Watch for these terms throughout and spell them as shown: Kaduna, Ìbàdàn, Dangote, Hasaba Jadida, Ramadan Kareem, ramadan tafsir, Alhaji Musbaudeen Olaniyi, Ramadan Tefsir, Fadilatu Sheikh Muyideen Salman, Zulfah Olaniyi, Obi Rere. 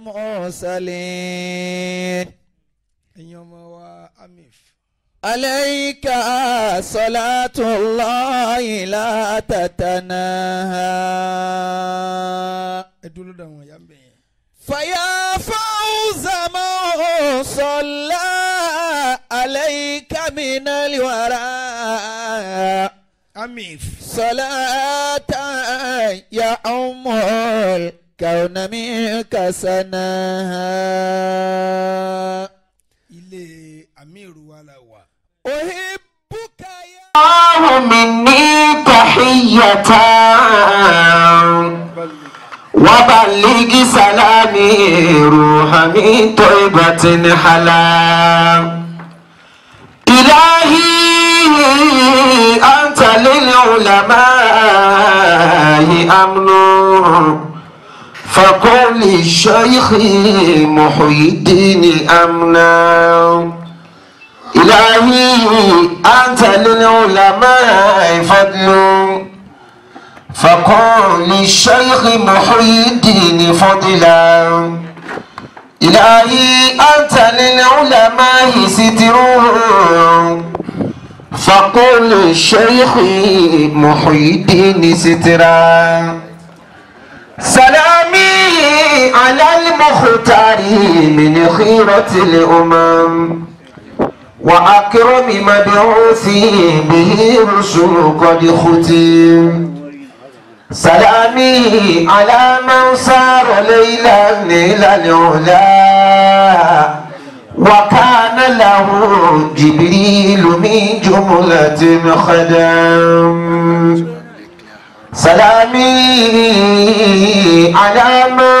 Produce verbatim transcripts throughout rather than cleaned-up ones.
المرسلين عليك صلاة الله لا تتناهى فيا فوز ما صلى عليك من الوراء أميف صلاة يا أم الكون منك سناها إلي أمير ولا وا أحبك يا الله مني تحية وبلغ سلامي روح من طيبة حلام إلهي أنت للعلماء أمن فقل للشيخ محي الدين أمنا إلهي أنت للعلماء فضل فقل للشيخ محي الدين فضلا إلهي أنت للعلماء ستر فقل للشيخ محي الدين سترا سلامي على المختار من خيرة الأمم وأكرم مبعوثي به رسل قد ختم سلامي على من سار ليلا إلى العلا وكان له جبريل من جملة خدم سلامي على من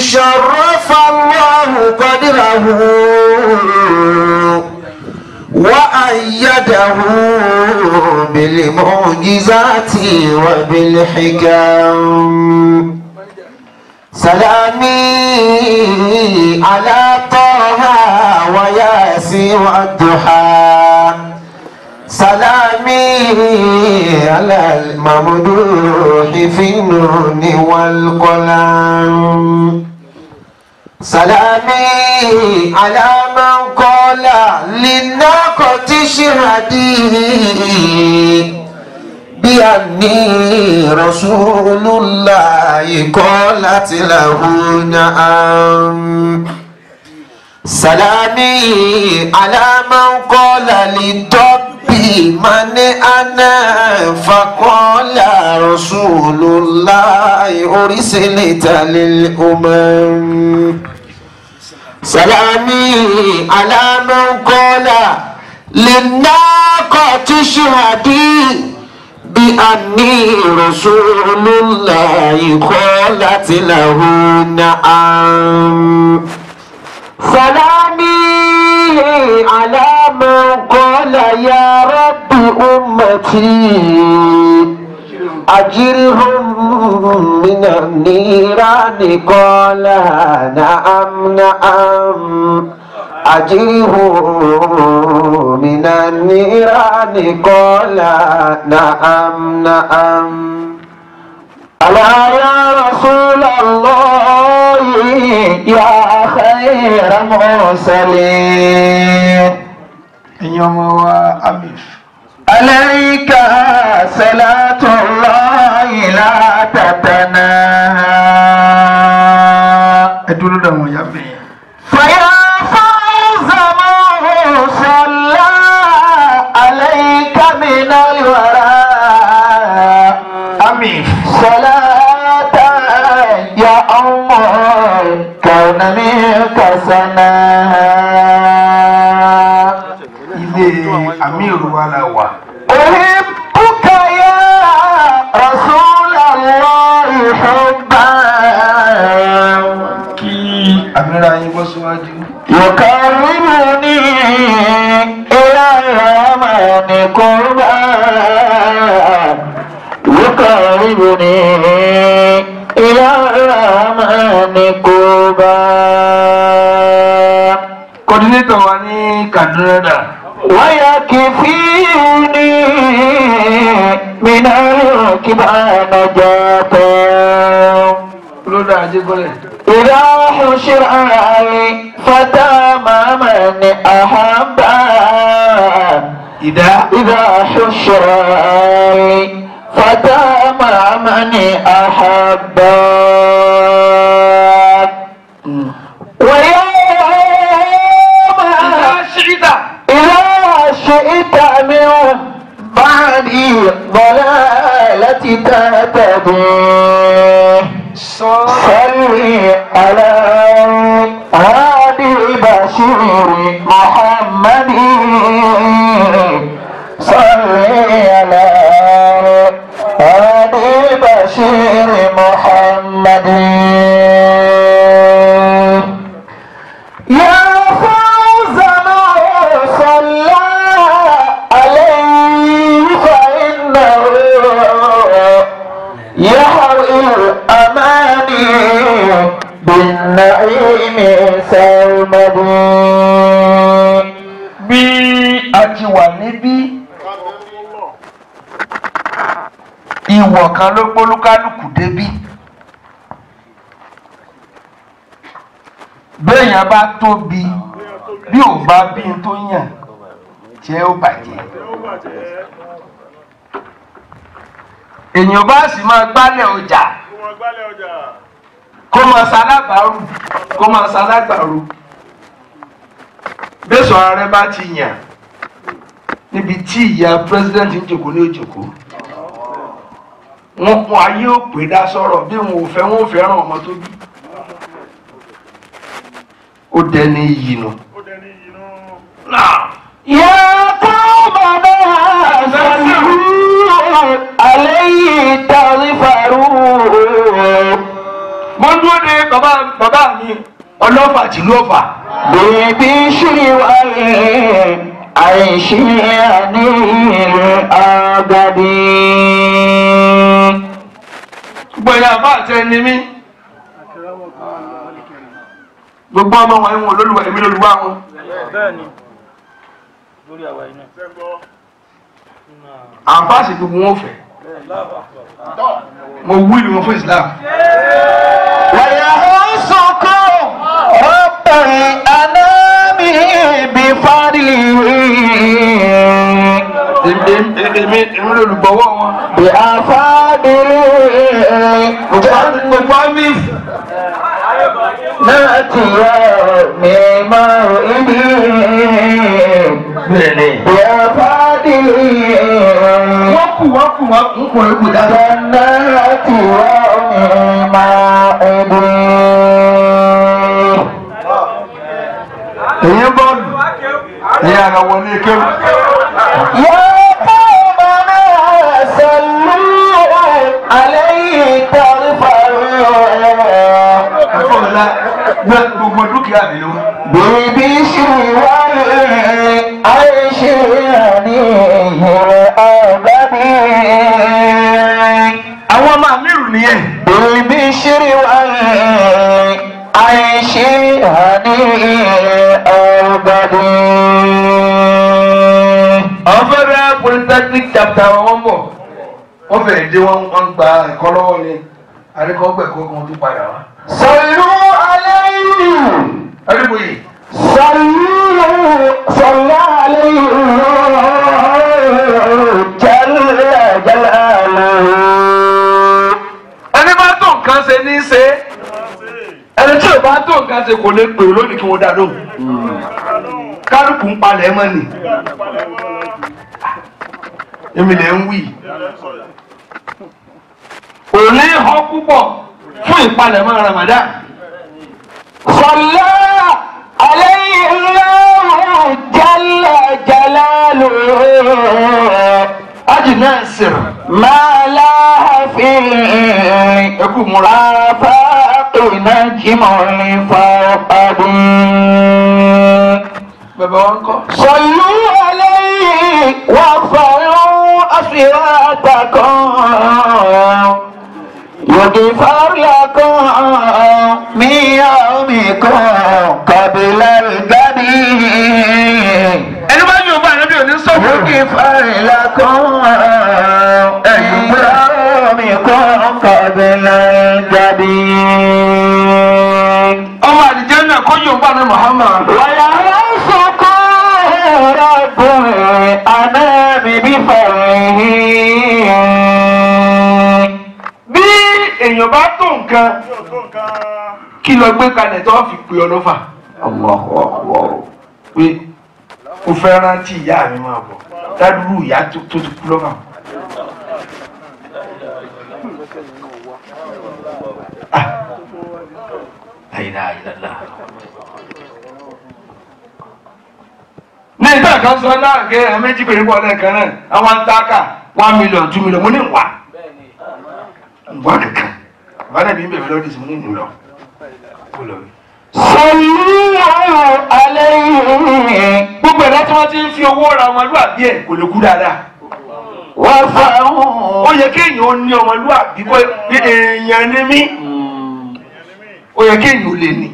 شرف الله قدره وأيده بالمعجزات وبالحكم سلامي على طه وياسين والضحى سلامي على الممدوح في النون والقلم سلامي على من قال للناقة شهدي بأني رسول الله قالت له نعم سلامي على من قال للطب من أنا فقال رسول الله أرسلت للأمم سلامي على من قال للناقة شهدي بأني رسول الله قالت له نعم سلامي على من قال يا رب أمتي أجرهم من النيران قال نعم نعم أجرهم من النيران قال نعم نعم ألا يا رسول الله يا خير المرسلين عليك صلاة الله لا تتناهى فيا فوز من صلى عليك من الوراء صلاة يا أم الكون منك سناها إلي أمير ولوى أحبك يا رسول الله حبا يكرمني إلى اليمن قربا يكرمني إلى اليمن قربا كنتواني كندا ويكفيني من الكبار نجاة. إذا حشر علي فتام من أحبا إذا إذا حشر علي فتام من أحبا ويوم إذا شئت إذا شئت من بعدي ضلالتي تهتدي صلي على هادي بشير محمد صلي على هادي بشير محمد يا فوز من صلى عليه فإنه يحرم بالنعيم سالمدين bí a ti wà níbí ìwọ̀ kan ló gbólúkálùkù débí béèyàn bá tóbi bí ò bá bí n tó yàn jẹ́ ó bàjẹ́ èèyàn bá sì máa gbálẹ̀ ọjà kó máa ṣalábàárù kó máa ṣalágbàárù bẹ́sọ̀ ààrẹ bá ti yàn níbi tí ìyá president ń jòkó ní òjòkó wọn kún ayé òpè dá sọ̀rọ̀ bí wọn ò fẹ́ wọn ò fẹ́ràn ọmọ tó bí ó dẹni iyì nù. yẹ kó bàbá àṣàlù alẹ́ yìí tàbí fàrú. wọ́n dúró de bàbá bàbá mi ọlọ́fà tìlú ọ̀fà. bèbí ṣíwáyé àìṣe àní àgàdì. gbẹ̀yà bá àtẹ ni mí. gbogbo ọmọ wọn ìwọ̀n olólùwà èmi lólùwà wọn. àǹfààní gbogbo wọn fẹ́. mo wí ni mo fún Islam. ويحسكم رب الأنام بفضله بأفاضله نأتي من موئده بأفاضله waku waku waku jannatu ma'idun yebon ya ga woni ke ya qawmana sallu alayhi àwọn ọmọ àmìrù nìyẹn. bèbí ṣírí wà ní àìṣe àní ọgbàdì. àwọn federal polytechnic chapter wọn bọ̀ wọ́n fẹ̀rẹ̀ dé wọ́n ń gba ẹ̀kọ́ lọ́wọ́ ni àríkọ́gbẹ̀kọ́ kan tó padà wá. sọ̀lú aláìlú. adébóyè. sọ̀lú sọ̀lá aláìlú. ṣe ní ṣe ẹni tí ò bá tó nǹkan ṣe kò lè pè lónìí kí wọ́n dá lóhùn kálukú ń palẹ̀ mọ́ ni èmi lè ń wí ò ní hàn púpọ̀ fún ìpalẹ̀mọ́ Ramadan sọlá alayhi Allahu jalla jalaluhu Aji Nasir ma la fi eku mura fa to na jimoni fa adun baba wanko sallu alayhi wa fa'u asiratakum yughfar lakum min yawmikum qabla al-ghadi أيامكم قبل الجديد Muhammad Muhammad wala shakara rabbi anami bi farihi bi eyan ba to nkan ki lo gbe kale to fi pe olofa Allahu Akbar we o fe ranti iya mi ma bo daduru iya to to ku lo ba Aina ilallah. Nita kan so na ke meji pere ko na kan na àwọn taka one million two million mo ni wa. Wa kan. Wa na bi nbe lo dis mo ni nlo. Ko lo. Sallu alayhi. Bo pe láti wọ́n tin fi owó ra wọn lu àbí e ko le ku dada. Wa fa o yẹ ke eyan ni ọmọ lu àbí ko eyan ni mi. Oya ke yin o le ni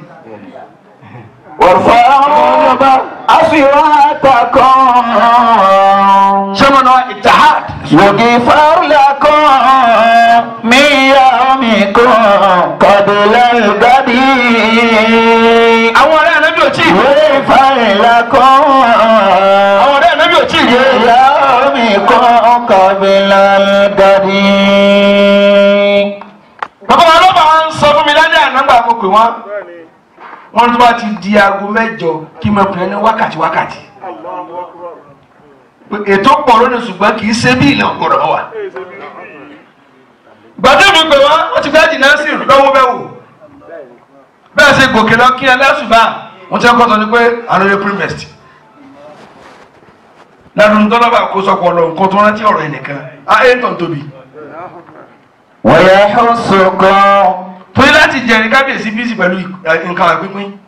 warfa'u ba asiratakum shamana ittihad yughfar lakum min yamikum qabla al-badi àwọn ará nabi o ti yughfar lakum àwọn ará nabi o ti yamikum qabla al-badi pé wọ́n wọ́n tó bá ti di aago mẹ́jọ kí mọ̀ pé ní wákàtí wákàtí ètò pọ̀ lónìí ṣùgbọ́n kì í ṣe bí ìlànà ọ̀rọ̀ wà. gbàdúrà pé wọ́n wọ́n ti gbájì náà sí lọ́wọ́ bẹ́ẹ̀ wò bẹ́ẹ̀ ṣe gòkè lọ kí ẹlẹ́sùbà wọ́n ti kọ́ sọ ni pé àlọ́yẹ primest lẹ́nu tó lọ́ba kó sọ pọ̀ lọ nǹkan tó rántí ọ̀rọ̀ ẹnìkan á ẹ̀ńtàn tóbi. wọ́n yẹ ọ́ sọ̀kan torí láti jẹ̀rin kábíyèsí bísí pẹ̀lú nǹkan àgbíngbín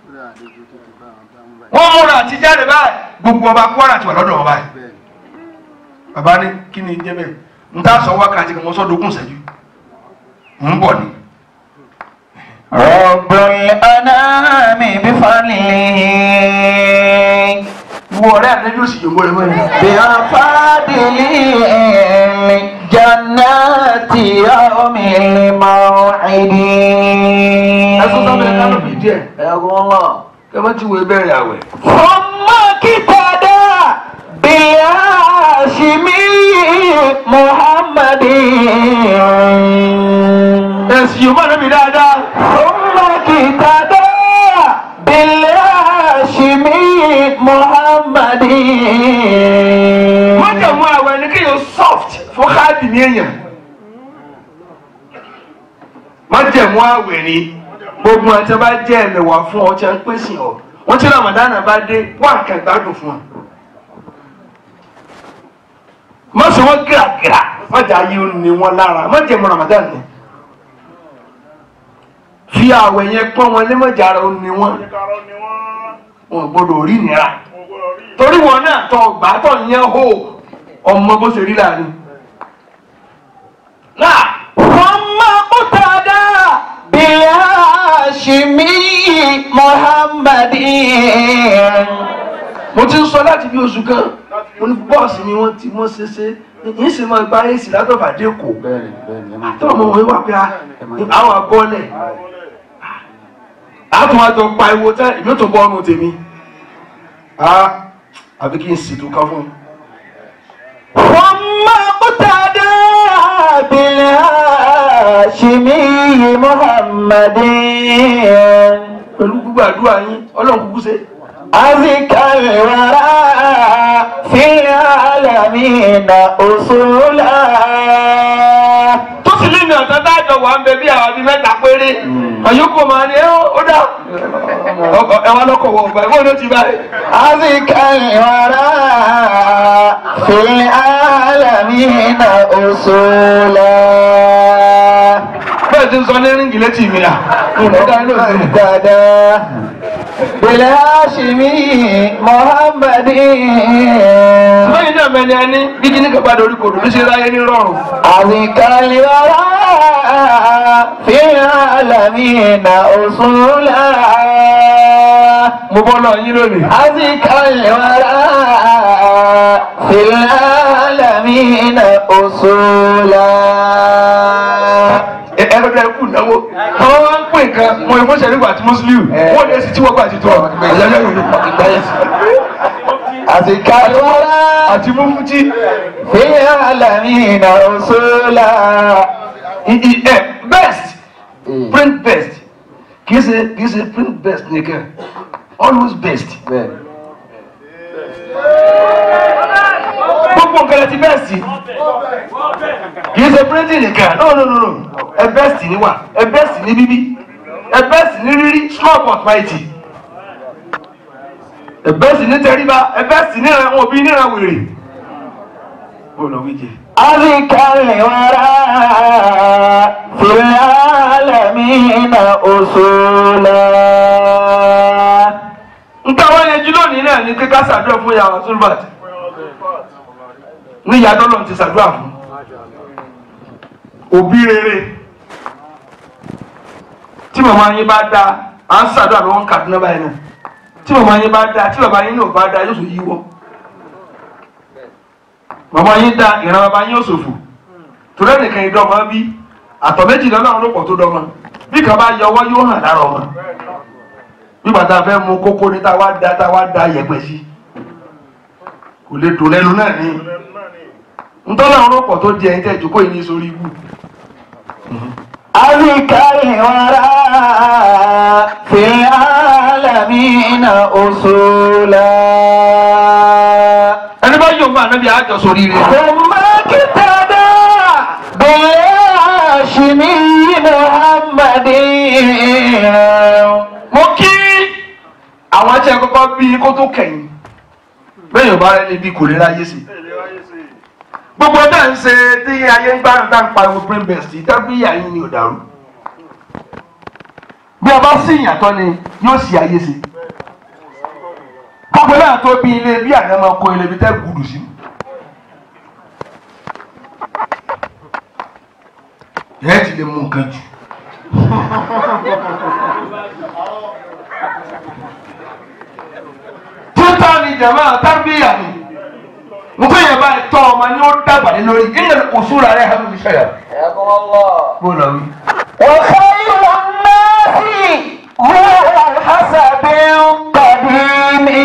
wọ́n múra àti jáde báyìí gbogbo ọba Kwara ti wà lọ́dọ̀ wọn báyìí bàbá ní kí ni jẹ́ bẹ́ẹ̀ n ta sọ wákàtí kan wọ́n sọ dógún ìṣẹ́jú ń bọ̀ ni. Rabbul anami bi fadlihi. wo ọ̀rẹ́ àtẹ́jú sì yòówó rẹ̀ wẹ́n. bí a fàdílì ẹ̀ẹ́mì. جنات يوم الموعد ثم اقتدى بهاشمي محمد ثم اقتدى بهاشمي محمد fọ́kàdì ní èèyàn májẹ̀mú àwẹ̀ ni gbogbo àti bá jẹ́ ẹ̀mẹ̀wà fún ọ tí a ń pèsè ọ wọ́n tí Ramadana bá dé wọ́n kàn gbádùn fún ọ. má sọ wọ́n gíràgírà májà ayé ni wọ́n lára májẹ̀mú Ramadana ni fi àwẹ̀ yẹn pọ́n wọn lé májà ara ni wọ́n wọn gbọ́dọ̀ rí nira torí wọn náà tọ gbàtọ̀ yẹn hó ọmọ bó ṣe rí láàrin. لا ثم اقتدى بهاشمي محمد mo ti ń sọ láti bí oṣù kan mo ní bọ́ọ̀sì mi wọ́n ti mọ́ ṣeṣe yìí sì máa gba èsì látọ̀fà dẹ́kọ̀ àtọ́wọ̀n ọmọ wọn wá pé àwọn abọ́lẹ̀ àtúwájọ pa ewo tẹ́ èmi tó bọ́ ọ́nù tèmi àbí kí n sì dùn kan fún un. wọ́n máa kó tàdé. Bilashimi Muhammadin. Pẹ̀lú gbogbo àdúrà yín, Ọlọ́run kúkú ṣe. Azikari wàrà fi alamina òṣùlá. Tó sì lẹ́nu ọ̀tá dájọ́ wà ń bẹ bí àwọn bíi mẹ́ta péré. Àyùkò máa ní ó dá. Ẹ̀wọ̀n lọ́kọ̀ wọ̀ ọ̀gbà ẹ̀wọ̀n ló ti báyìí. Azikari wàrà fi alamina òṣùlá. Ti ń sọ ní ríngì létí mi náà dada Bilashimi Muhammadin lẹ́yìn náà mẹ́ni ẹni gígí ní kẹgbà lórí kòdù bí ṣe ráyé ní rọrùn àríkàlì ọ̀rá fi alamina usula mo bọ́ lọ yín lónìí àríkàlì ọ̀rá fi alamina usula ẹ̀rọ ẹ̀kú náwó wọ́n ń pè nìkan mo ìmúṣẹ nígbà tí mùsùlùmí wọn lè sì tí wọ́n gbà ti tọ́ àlọ́lẹ́ ìlú ìgbàlẹ́sì àti kàdúrà àti múfútì fẹ́yà alamina ọ̀ṣọ́lá ẹ̀ best print best kì í ṣe kì í ṣe print best nìkan always best. Gbogbo nǹkan lẹ ti best kì í ṣe printing nìkan no no no no ẹ best ni wà ẹ best ni bíbí ẹ best ni rírí small but mighty ẹ best ni tẹríba ẹ best ni àwọn òbí níra wèrè. Àríkàlẹ̀ wàrà fìlà àlàmínà òṣòlá. Ntáwọn yẹn jí lónìí náà ní kíkà ṣàdúrà fún yàrá Sulbat ní ìyá dọ́lọ́n ti ṣàdúrà fún Obi Rere tí màmá yín bá dáa à ń ṣàdúrà lọ́wọ́ Kaduna báyìí náà tí màmá yín bá dáa tí bàbá yín náà bá dáa yóò sọ yíwọ́ màmá yín dáa ìran bàbá yín yóò ṣòfò torí ẹnìkan ìdọ́mọ bí àtọ̀ méjì lọ́nà àwọn olóòpọ̀ tó dọ́mọ bí kan bá yọ ọwọ́ yóò hàn lára ọmọ nígbà tá a fẹ́ mu kókó ní tá a wá da tá a wá da yẹ̀pẹ̀ sí kò lè dùn lẹ́nu náà ní ntọ́lá àwọn olóòpọ̀ tó di ẹ̀yìn tẹ́ ìjókòó yìí ní sórí ibú. Àríkàlẹ̀ wàrà fil alamina òṣòlá. Ẹni bá yóò máa níbi àjọ sórí rẹ̀. Kòmákítàdá bẹ̀rẹ̀ àṣìmí Muhammadi. Mo kí àwọn tí a kọ́kọ́ bí kó tó kẹ̀yìn. Bẹ́ẹ̀ yóò bá rẹ̀ níbi kò lè ráyé sí i. Gbogbo ọjọ́ ń ṣe tí ayé ń gbárùn tá ń pariwo print best ìtẹ́bí yàyín ni ò dàrú bí ọba sí ìyàtọ̀ ni yóò ṣì ayé ṣe kápẹ́ náà tó bí ilé bí àná máa kó ilé bí tẹ́ gùdù sí. Ẹ ti lè mú nǹkan jù títà ni jàmbá tábí yàyín nǹkan yẹn bá tọ́ ọmọ ní ó dàgbà ní lórí ilé òṣùrà rẹ̀ hàn mí ṣẹ̀yà. Bọ́lá mi. Ọ̀sẹ̀ ìwọ̀n náà sì wọ́n àṣàbí ń kọ̀dí mi.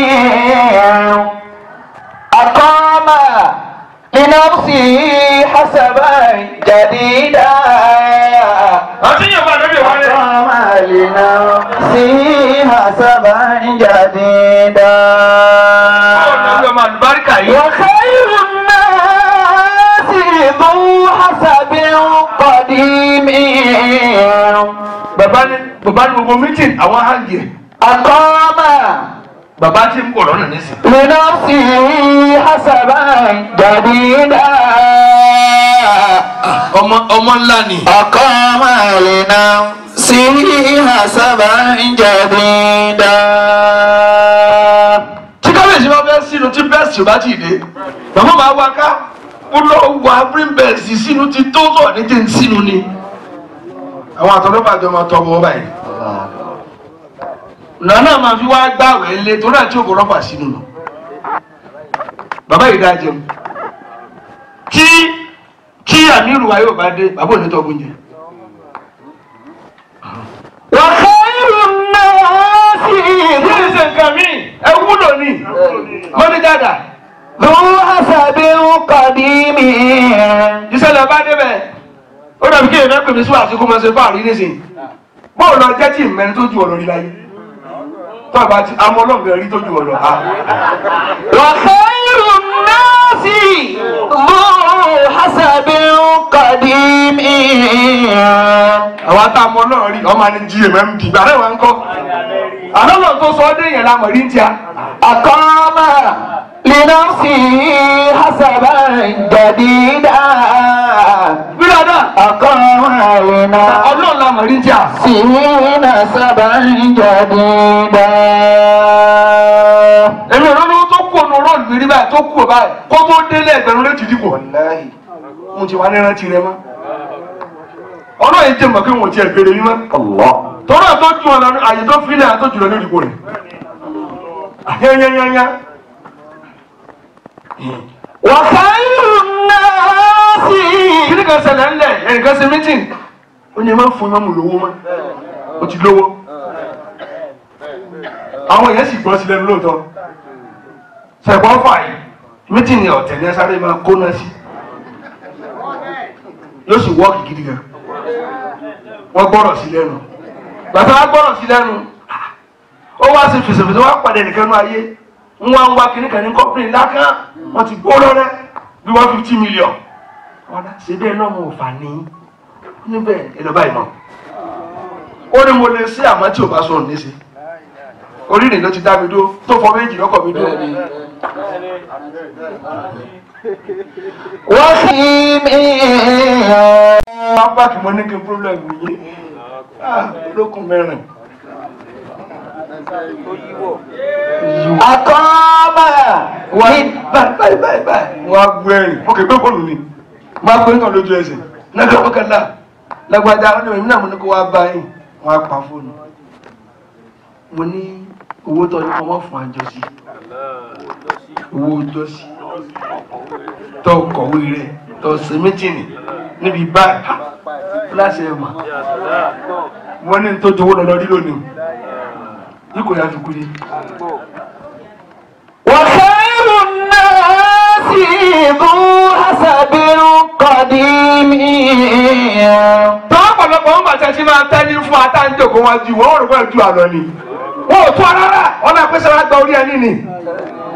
Àkọ́mà iná sì àṣàbà jàdídà. Àti yẹn bá lórí ìwà rẹ̀. Àkọ́mà iná sì àṣàbà jàdídà. Bọ́lá mi ọmọ àlùbáríkà yìí. Bàbá ní bàbá ní gbogbo meeting àwọn àgbẹ̀. Àkọ́mà. Bàbá tí ń kọ̀rọ̀ náà nísìn. Lẹ́nà sí Hasaba Jadida. Ọmọ ọmọ ńlá ni. Àkọ́mà lẹ́nà sí Hasaba Jadida. Tí kábíyèsí bá fẹ́ sínú tí bẹ́ẹ̀sì bá ti dé, bàbá máa wá ká ó lọ wà print bẹ́ẹ̀sì sínú ti tó sọ̀ ní ti ń sínú ni. Àwọn àtọ̀lọ́pàá àjọ máa tọ́ ọmọ báyìí lọ́nà máa fi wá gbàwẹ̀ lé tó náà tí òkú rọ́pà sínú lọ bàbá ìdá jẹun kí kí àmì ìrùwà yóò bá dé bàbá òní tọ́ oúnjẹ. Wàhálà ìlú náà sì ìlú ìṣe nǹkan mi ẹ wúlò ní mọ́ni dada. Lọ́wọ́ àṣàbí ń kọ̀dí mi. Ìṣẹ̀lẹ̀ bá débẹ̀ ó dàbí kí èèyàn pèmí síwájú kó máa ṣe fáàrí nísìnyí bóò lọ jẹ́ tí ìmẹ́ni tó ju ọ̀rọ̀ rí láyé tó àbá ti amọ́ ọlọ́ọ̀gẹ̀ rí tó ju ọ̀rọ̀ ha. Ọ̀sẹ̀ irú náà sì mú hasabi kọ̀dí mi. Àwọn àtàmọ́ náà rí ọmọ ní G M M D gbàrẹ́ wọn kọ́ àlọ́lọ́ tó sọ ọdún yẹn la mọ̀ rí tíá. Àkọ́mà lè náà sì hasaba jadida. Akọ́wàlínà ọlọ́ọ̀lá mọ̀ríjà sí iná sábà ń jáde dá. Èmi ìrọ́lọ́ tó kù ọ̀nà ọ̀rọ̀ ìrírí báyìí tó kù báyìí kó tó délé ẹgbẹ̀rún létí dìbò. Mo ti wá ní rántí rẹ mọ́. Ọlọ́run jẹ́ mọ̀ pé wọ́n ti ẹ̀gbẹ̀rẹ̀ mi mọ́. Tọ́lá tó ju ọ̀nà àyè tó fi náà tó jùlọ ní ìdìbò rẹ̀. Yányányányá. Wàkàlù kí ni kan ṣẹlẹ̀ ńlẹ̀ ẹnìkan ṣe meeting ó ní ẹ máa ń fún ọmọ lówó mọ́ ó ti lówó. Àwọn èèyàn sì gbọ́n sí lẹ́nu lóòótọ́. Ṣẹ̀gbọ́n fà yìí mítìnì ọ̀tẹ̀ ní ẹ sáré máa kó náà sí. Yóò sì wọ́ọ̀kì gidi gan. Wọ́n gbọ́rọ̀ sí lẹ́nu. Bàbá wa gbọ́rọ̀ sí lẹ́nu. Ó wá sí fèsèfèsè wá pàdé nìkan ní ayé. Ń wá ń wá kíní kan ní kọ́pìnì ńlá kan. Wọ́n ti gbó lọ́rẹ́ bí wọ́n fifty million. Ṣé bẹ́ẹ̀ náà mo fà ní? Níbẹ̀ ìlọ́ba ìmọ̀. Ó ní mo lè ṣe àmọ́ tí ò bá sọ̀rọ̀ níṣe. Orílẹ̀ ló ti dá mi dúró tó fọ méjì lọ́kọ̀ mi dúró. Wọ́n sì mí hàn. Pápákì mo ní kí n problem yìí. Olókùn mẹ́rin. Àkọ́ọ́bà wà ní báyìí báyìí báyìí. Wọ́n á gbé ẹ̀rìn. Mo kì í gbé bọ́ọ̀lù ni. Mo á gbé nǹkan lójú ẹsẹ̀. Lọ́jọ́ mọ́kànlá. Lágbàdá ọdún mi náà mo ní kó wá báyìí. Wọ́n á pa fóònù. Mo ní owó tó ní ọmọ fún àjọsí. Owó jọ́sí. Tó kọ̀wé rẹ̀ tó ṣe mítìnì níbi báyìí. Láṣẹ ẹ̀mà. Wọ́n ní tó jowó lọ́lọ́ rí lónìí. Ní kò yá ju kúrẹ́. Wọ́n fẹ́ ìrùn náà sí ìbú àṣàbírú kọ̀dí mi. Tọ́wọ́ pọ̀lọpọ̀ ń bàtẹ́ sí máa tẹ́ ní fún àtàǹjọ̀kọ̀ wọn ju wọ́n rò pẹ̀lú àlọ́ ni. Wọ́n ò tó rárá, ọ̀nà àpèsè wa gba orí ẹni ni.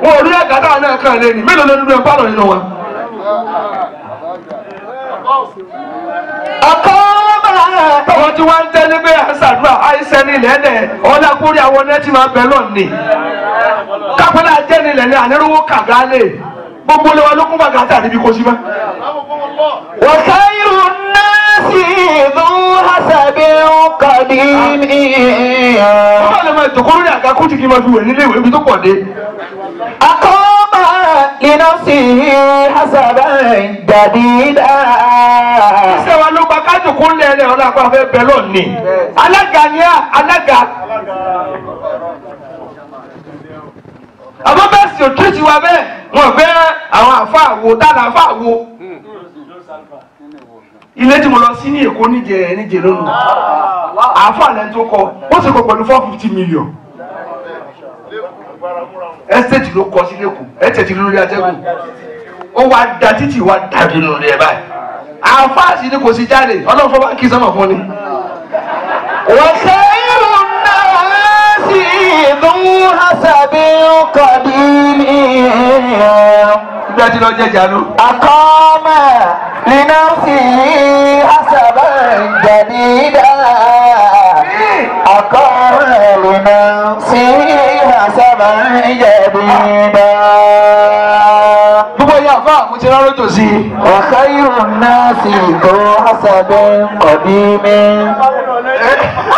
Wọ́n ò rí ẹ̀dá náà náà kan lé ní. Mélòó ló dúró ẹ̀ pálọ̀ nínú wọn? Àwọn tí wọ́n ń tẹ́ níbẹ̀ àṣàdúrà àìsẹ́ nílẹ̀ ẹ̀dẹ̀ ọlákùnrin àwọn ọ̀nà tí máa bẹ̀ lọ́ọ̀nì. Kápẹ́lá jẹ́ nílẹ̀ ní ànírúwó kàgá lè gbogbo lẹ́wọ̀n ló kún bàgà tà níbi kò sí mọ́. Wọ̀sẹ̀ irú náà sì mú àṣàbí ọkàdí mi. Bọ́lá lè máa jòkó lórí àga kó jìkì máa fi wẹ̀ nílé ìwé ibi tó pọ̀ dé. Àkọ́bà iná sì àṣàbà ìdàdídà. Iṣẹ́ wa ló gba kájòkó lẹ́lẹ̀ ọ̀nà àpapẹ̀ bẹ́ẹ̀ lọ́ọ̀nì. Alága ni á, alága. Àmọ́ bẹ́ẹ̀ sì ò tún ti wa bẹ́ẹ̀ wọ́n fẹ́ àwọn àfáàwo dáadáa àfáàwo. Ilé tí mo lọ sí ní Èkó níjẹ níjẹ lónìí àfáàlẹ́ tó kọ ó sì kọ pẹ̀lú four fifty million. Estate ló kọ sí lẹ́kọ̀ọ́ estate lórí atẹ́gùn ó wá da títì wá dàbí lórí ẹ̀ báyìí. Àfáàsì ni kò sí jáde ọlọ́run fọ́ báńkì sọ́mọ̀ fún ni. Wọ́n ṣe é lò náà sí ìlú àṣàbí ọkọ̀. Ìgbà tí lọ jẹjà ló. Àkọ́mọ̀ nínú sí àṣàbà ìjàdídá. Àkọ́mọ̀ nínú sí àṣàbà ìjàdídá. Gbogbo ìyá àfáà mo ti rárá tò sí. Ọ̀sẹ̀ irun náà sì tó àṣàbà ọ̀dí mi.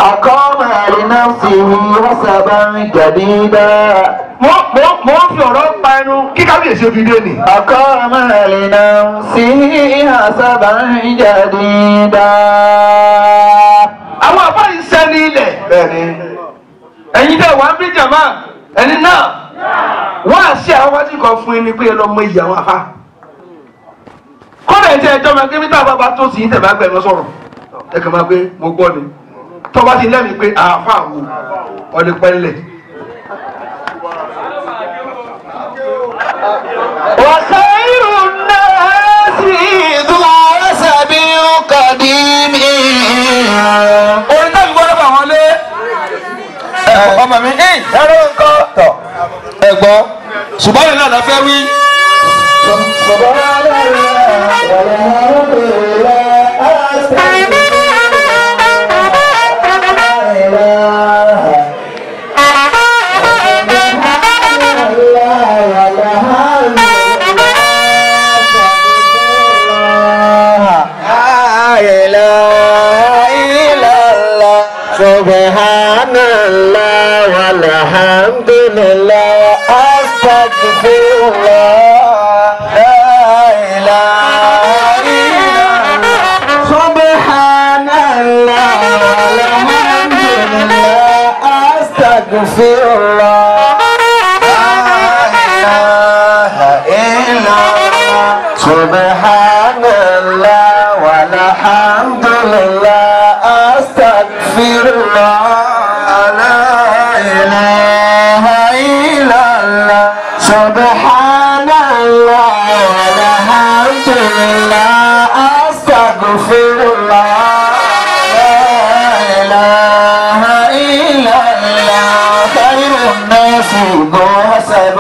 Àkọ́mọ̀ nínú sí àṣàbà ìjàdídá. Mo ń fi ọ̀rọ̀ pa ẹnu kí kábíyèsí fi dé ni. Àkọ́mọ àlìnà sí àṣàbà ìjàdídá. Àwọn àbá yìí ṣẹ́ ní ilẹ̀. Bẹ́ẹ̀ni. Ẹ̀yin dẹ̀ wá ń bí jàmá ẹni náà. Wọ́n á ṣe àwọn wájú kan fún ẹni pé ẹ lọ mọ iyì àwọn afá. Kọ́lẹ̀ ẹ̀jẹ̀ ẹjọ́ máa gbé mítà bàbá tó sì ń tẹ̀ máa gbẹ̀mọ́ sọ̀rọ̀. Ẹ kàn máa gbé mo gbọ́ ni. Tọ́ba ti lẹ́mìí pé àáfà wo ọ̀lẹ́pẹ́lẹ̀. وخير الناس ذو حسب قديم. Oríta gbọ́dọ̀ bá wọn lé. Ọmọ mi ní ẹ̀rọ nǹkan tọ̀. Ẹ gbọ́, ṣùgbọ́n ìlànà la fẹ́ wí. Subhanallah walhamdulillah. لله أستغفر الله لا إله إلا الله سبحان الله والحمد لله أستغفر الله لا إله إلا الله خير الناس بحسب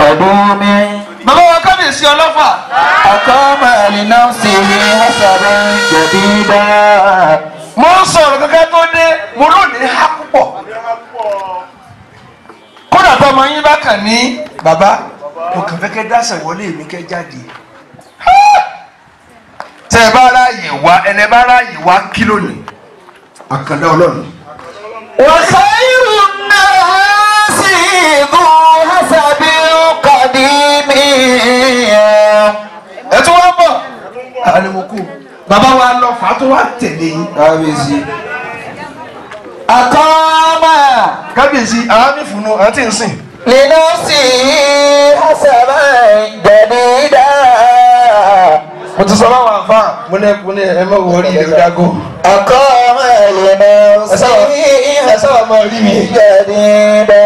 قدومي أقام لنفسه حسبا جديدا mo sọ̀rọ̀ gẹ́gẹ́ tó dé mo ló ní ha púpọ̀ kódà tó ọmọ yín bá kàn ní bàbá mo kàn fẹ́ kẹ́ dáṣẹ̀ wọlé mi kẹ́ jáde tẹ́ ẹ bá ráàyè wá ẹnẹ bá ráàyè wá kí lónìí àkàndá ọlọ́run. wà á sáyẹ̀wò náà sí ibú hasabi kọ́dí mi ẹ̀ tún wá bọ̀ àlùmọ́kù. Bàbá wa lọ fà á tó wá tẹ̀lé yín. Kábíyèsí. Àkọ́mà. Kábíyèsí àwọn mìfúnú àti nsìn. Nínú sí àṣàbà ìdẹ̀dídá. Mo ti sọ báwọn àfa mo ní ẹkùn ní ẹmọ wọrí ìlú dágó. Àkọ́mà nínú sí àṣàbà ìdẹ̀dídá.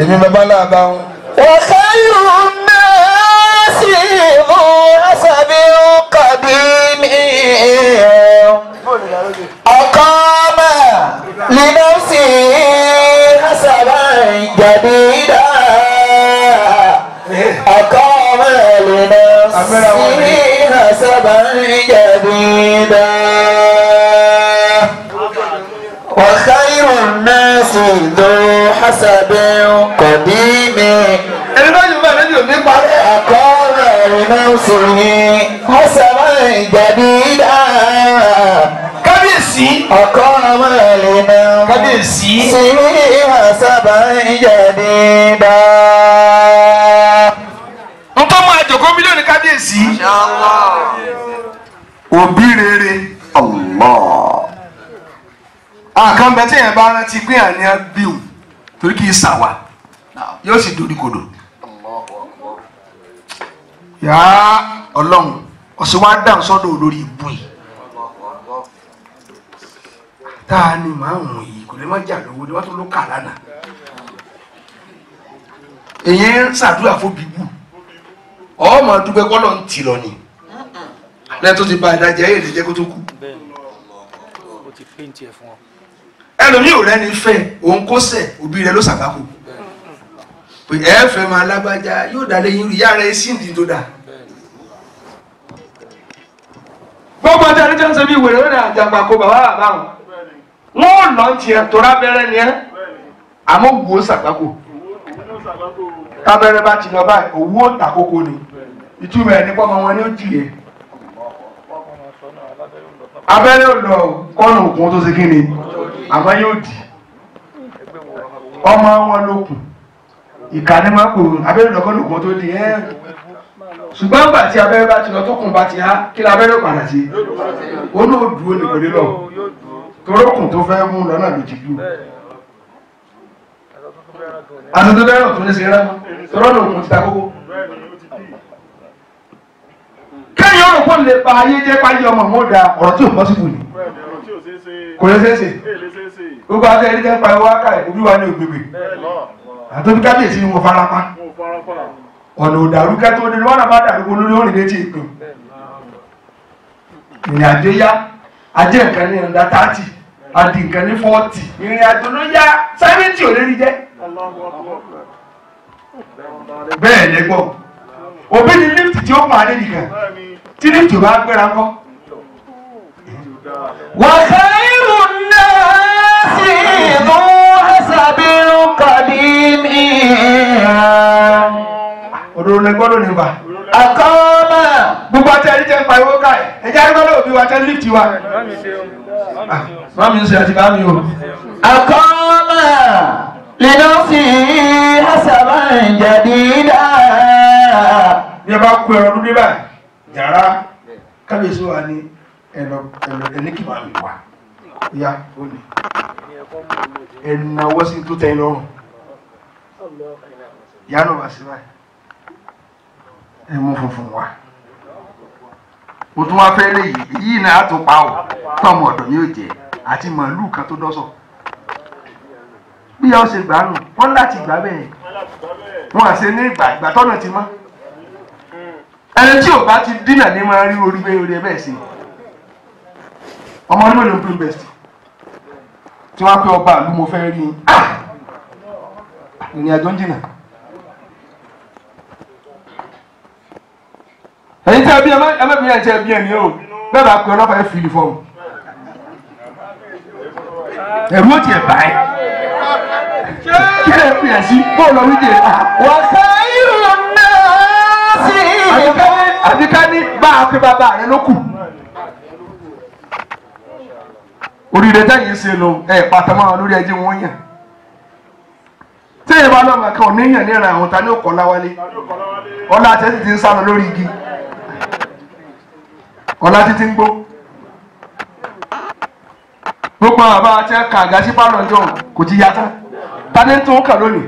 Èmi bàbá náà bá wọn. Wọ́n ká irun náà sí ìlú. أقام لنفسه حسبا جديدا أقام لنفسه حسبا جديدا وخير الناس ذو حسب قديم أقام لنفسه حسبا جديدا Kábíyèsí. Ọkọ́mọ lè nà. Kábíyèsí. Sílé àṣàbà ìjẹ̀dí dá. Ntọ́ máa jòkó mílíọ̀nù kábíyèsí. Inshallah. Obi Rere. Allah. Àkànbẹ tí yẹn bá rántí pé àní abíù torí kì í sàwà yóò sì dorí kodò. Yàá Ọlọ́run ọ̀sẹ̀ wa dáhùn sọ́dọ̀ olórí ibú yìí. Ta ni màá wù yìí kò lè má jà lówó ni wọ́n tún ló kà lánàá èyí ń ṣàdúrà fún bíbù ọmọ dúpẹ́ kọ́ lọ́n ti lọ ni lẹ́yìn tó ti ba ìdájẹ́ èyí lè jẹ́ kó tó kú ẹlòmíì ò rẹ́ni fẹ́ òun kó sẹ̀ òbí rẹ ló ṣàbákò pé ẹ fẹ́ máa lágbájá yóò dá lẹ́yìn ìyá rẹ sí ìdí tó dà gbogbo ọjà ní jọ́nsẹ̀ bí wèrè ó ní àjàgbà kó bàbá àbáwọn wọ́n lọ tiẹ̀ tó rábẹ́rẹ́ ni ẹ́ àmọ́ wò ó sàgbákò tábẹ́rẹ́ bá ti lọ báyìí òwú ó ta kókó ni ìtumọ̀ ẹ̀ ní pọ́nmọ́ wọn ni ó jìyẹ abẹ́rẹ́ ò lọ kọ́nù òkun tó ṣe kí ni àmọ́ yóò dì ọmọ wọn lókun ìkànnì máa kò abẹ́rẹ́ lọ kọ́nù òkun tó di ẹ́ ṣùgbọ́n gbà tí abẹ́rẹ́ bá ti lọ tó kùn bá ti há kí labẹ́rẹ́ padà sí ó ní ó dúró ní kò lè lọ torókùn tó fẹ́ mú lọ́nà lòdì lù àtúntò bẹ́rẹ̀ tó ní sí rẹ́ tọ́rọ́ lòkùn ti ta kókó. kéèyàn òrùkó lè ba ayé jẹ́ páyé ọmọ mọ́ da ọ̀rọ̀ tí ò bọ́ síbò ni kò lè ṣeéṣe gbogbo àti ẹni jẹ́ páyé wákà ìbí wa ní ògbègbè àtúntò kábíyèsí ni mo fara pa ọ̀nà òdàrúkẹ́ tó ní wọ́n náà bá dàrúkọ lórí òrìn létí ìpín ìrìn àjò yá ajé nǹkan ní ọ̀dà tààtì àdì nǹkan ní fọ́ọ̀tì ìrìn àjò ló yá sẹ́fíntì ò lè rí jẹ́ bẹ́ẹ̀ lẹ́gbọ́ òbí ni lift tí ó pàdé nìkan tí lift bá gbéra kọ́. wàhálà irú náà sì mú àṣàbírú kàdí mi. Òdòdó lẹ gbọ́dọ̀ nípa. Àkọ́mà. Gbogbo àti ẹni jẹ́ ń pa ìwó káì. Ẹ̀jẹ̀ arúgbọ́dọ̀ òbí wa tẹ́ lift wa. Mami ń ṣe àti mami o. Àkọ́mà. Lẹ́nu sí àṣàbà ìjàdídá. Bí ẹ bá kú ẹran dúdú báyìí, yàrá kábíyèsí wa ní ẹ̀rọ ẹ̀lẹ́kìmọ̀ àmì wa. Ìyá ó ní. Ẹ̀nàwọ́ sí tó tẹ́ lọ́rùn. Ìyá náà wá sí báyìí. É um vovô lá. o tún wá fẹ́ léyìí èyí ni a tún pa ọ́ tọmọ ọ̀dọ̀ ni ó jẹ́ àti màálù kan tó dọ́sọ̀ bí a ó ṣe gbà nù wọ́n láti gbà bẹ́ẹ̀ wọn àṣẹ ní ìgbà ìgbà tọ́nà ti mọ́ ẹni tí ò bá ti dínà ní máa rí orí bẹ́ẹ̀ orí ẹ bẹ́ẹ̀ sí ọmọ onímọ̀ ló ń pín bẹ́ẹ̀ sí tí wọ́n á pẹ́ ọba àlú mo fẹ́ rí ìrìn àjò ń jìnà. Ẹ̀yin tẹ́ bí ẹmẹ́bìnrin ẹ̀jẹ̀ bí ẹni o bẹ́ẹ̀ bá pe ọlọ́pàá ẹ̀ fìlì fọ́ọ̀mù ẹ̀rú ó tiẹ̀ bá ẹ̀ kí ẹ̀ pè ẹ̀ sí bóòlù ọ̀rúdìẹ̀ wọ́n ká irú náà sí ìgbà àbíká ní bá a pe bàbá rẹ ló kù oríire táyé ṣe lò ẹ̀ pàtàmọ́ àwọn lórí ẹjẹ́ wọn yàn téèyàn bá lọ́mọ kan ò níyàn níra àwọn ta ní òkò láwálé ọlá àtẹ́sí ti ń sá lọ lórí igi ọlá títí ń gbó gbogbo àbá àti ẹ̀ka àgásí pálọ̀jọ́ kò ti yàtọ̀ tani tó ń kà lónìí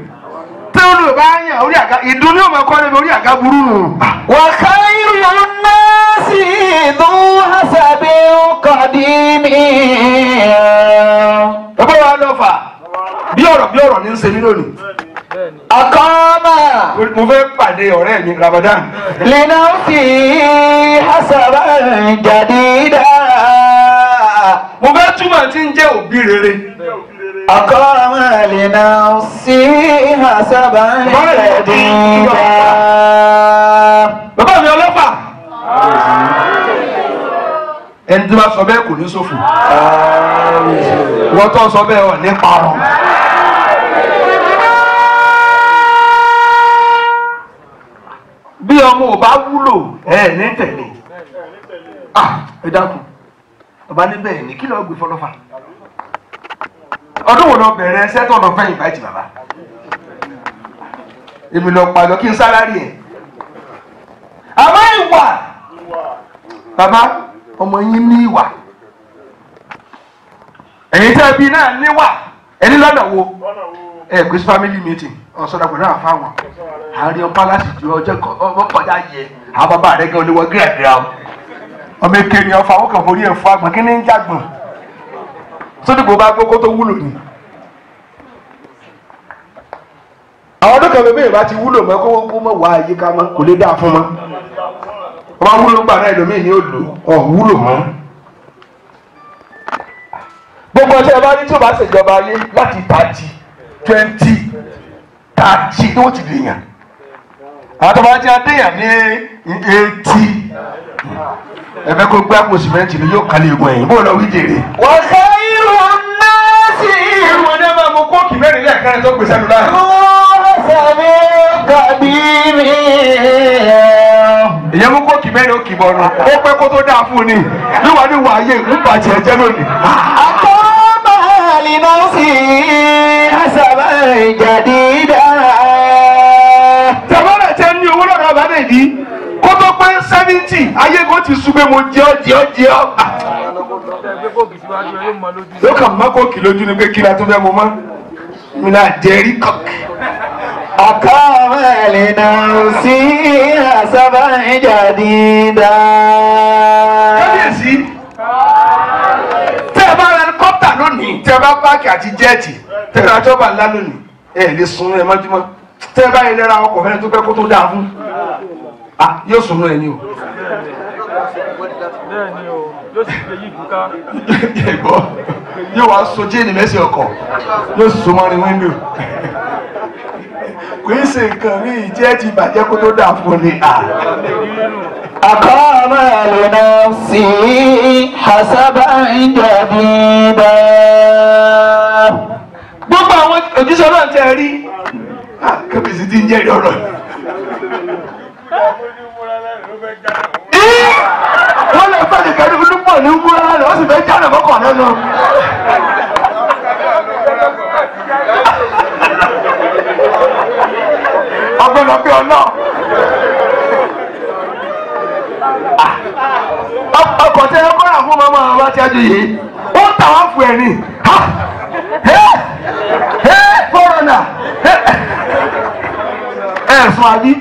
tí ó lò bá yàn orí àga ìdúró ọmọ ẹ̀kọ́ níbi orí àga burú nù. wà á ká ìrìn náà sí ìdún àṣàbí ọkọ̀dí mi. bàbá wa lọ fà bí ọ̀rọ̀ bí ọ̀rọ̀ ní ń ṣe mí lónìí. Akọ́mà. Mo fẹ́ pàdé ọ̀rẹ́ mi Ramadan. Lẹ́nà fi hasaba jadida. Mo fẹ́ túmọ̀ tí ń jẹ́ òbí rere. Akọ́mà lẹ́nà sí hasaba jadida. Bàbá mi ọlọ́pàá. Ẹni tí wọ́n sọ bẹ́ẹ̀ kò ní sófò. Wọ́n tó sọ bẹ́ẹ̀ ọ̀ nípa ọ̀rọ̀. Bí ọmọ ò bá wúlò ẹ ní tẹ̀lé ẹ dákun ọba níbẹ̀ ní kí lọ́ọ́ gbé fọlọ́fà ọdún wo lọ bẹ̀rẹ̀ ẹsẹ̀ tó lọ fẹ́ ìbáyìí bàbá èmi lọ pàlọ́ kí n sálárì ẹ̀ àmọ́ ìwà bàbá ọmọ yín ní ìwà ẹ̀yin tẹ́ bí náà níwà ẹni lọ́nà wo ẹ gbé sí family meeting ọ̀sọ̀dà pẹ̀lú àwọn fáwọn àárín pálásì ju ọjọ́ kan ọkọ̀já yẹ àwọn bàbá rẹ̀ gan olówó gíràgírà o ọmọ èké ni ọfọ àwọn kan forí ẹ̀ fún àgbọ̀n kí ní ń jàgbọ̀n sódìgbò bá gbókó tó wúlò ni. àwọn ọdún kan bèbè ìbá ti wúlò mọ́ kó kó mọ́ wá àyíká mọ́ kò lè dáa fún mọ́ ọba wúlò ń gbàrà ẹlòmíì ní odò ọ̀ wúlò mọ́. gbogbo ọjọ́ ẹ bá ní tí ó bá ṣèjọba ayé láti tààtì twenty tààtì tó ti lè yàn àtọ́bá jẹ́ adéyàn ní eighty ẹ̀fẹ́ kó gbé àpò sìmẹ́ntì ni yóò kalẹ̀ egun ẹ̀yìn bó lọ wí jèrè. wọ́n ṣe irú náà sí irú ọdẹ máa mú kóòkì mẹ́rin lẹ́ẹ̀kan tó gbèsè lọ láàrin. wọ́n sàmì gàbí mi. èyí mú kóòkì mẹ́rin ó kì bọ́nu ó pẹ́ kó tó dáa fún un ni wíwá ní wàáyé ń bàjẹ́ jẹ́ lónìí. àkọ́bà lè náà sí àṣàbà ìjàdídá. kó tó pé seventy ayé kó ti súgbé mo jẹ́ jẹ́ jẹ́ ọ́. ló kà má kókì lójú ni pé kí la tó fẹ́ mo mọ́ mi náà jẹ́rí kọ́kì. àkọ́wé lè nà sí àsábà ìjàdídá. kábíyèsí tẹ́ ẹ bá ra kọ́pítà lónìí tẹ́ ẹ bá páàkì àti jẹ́ẹ̀tì tẹ́ ẹ ra jọ́bà ńlá lónìí ẹ̀ lè sun ẹ̀ mọ́júmọ́ tẹ́ ẹ bá yẹ lẹ́ra ọkọ̀ fẹ́ni tó fẹ́ kó tó dáa fún. Ah, yóò sùnú ẹni o. bẹ́ẹ̀ni o yóò sì gbé yìí kúká. ìgbọ́ yóò wá so jéènì mẹ́sì ọkọ̀ yóò so mọ́rin wíńdò. kò í ṣe nǹkan rí ìjẹ́ ti bàjẹ́ kó tó dà fún ni. àkọ́mọ lè nà sí àṣàbà ìjọba. gbogbo àwọn òjíṣẹ́ náà tẹ́ rí kábíyèsí ti ń jẹ́rìí ọ̀rọ̀ yìí. wọ́n lè fẹ́ nìkan ní fún pọ̀ ní wúrà rẹ̀ wọ́n sì fẹ́ jáde mọ́kàn lẹ́nu. ọgbọ́dọ̀ bí ọ̀nà ọkọ̀ tẹ ẹ kọ́ra fún mọ́mọ́ àwọn bá ti á ju yìí ó tà wá fún ẹ ní. kọ́rọ̀nà ẹ̀sùn àbí.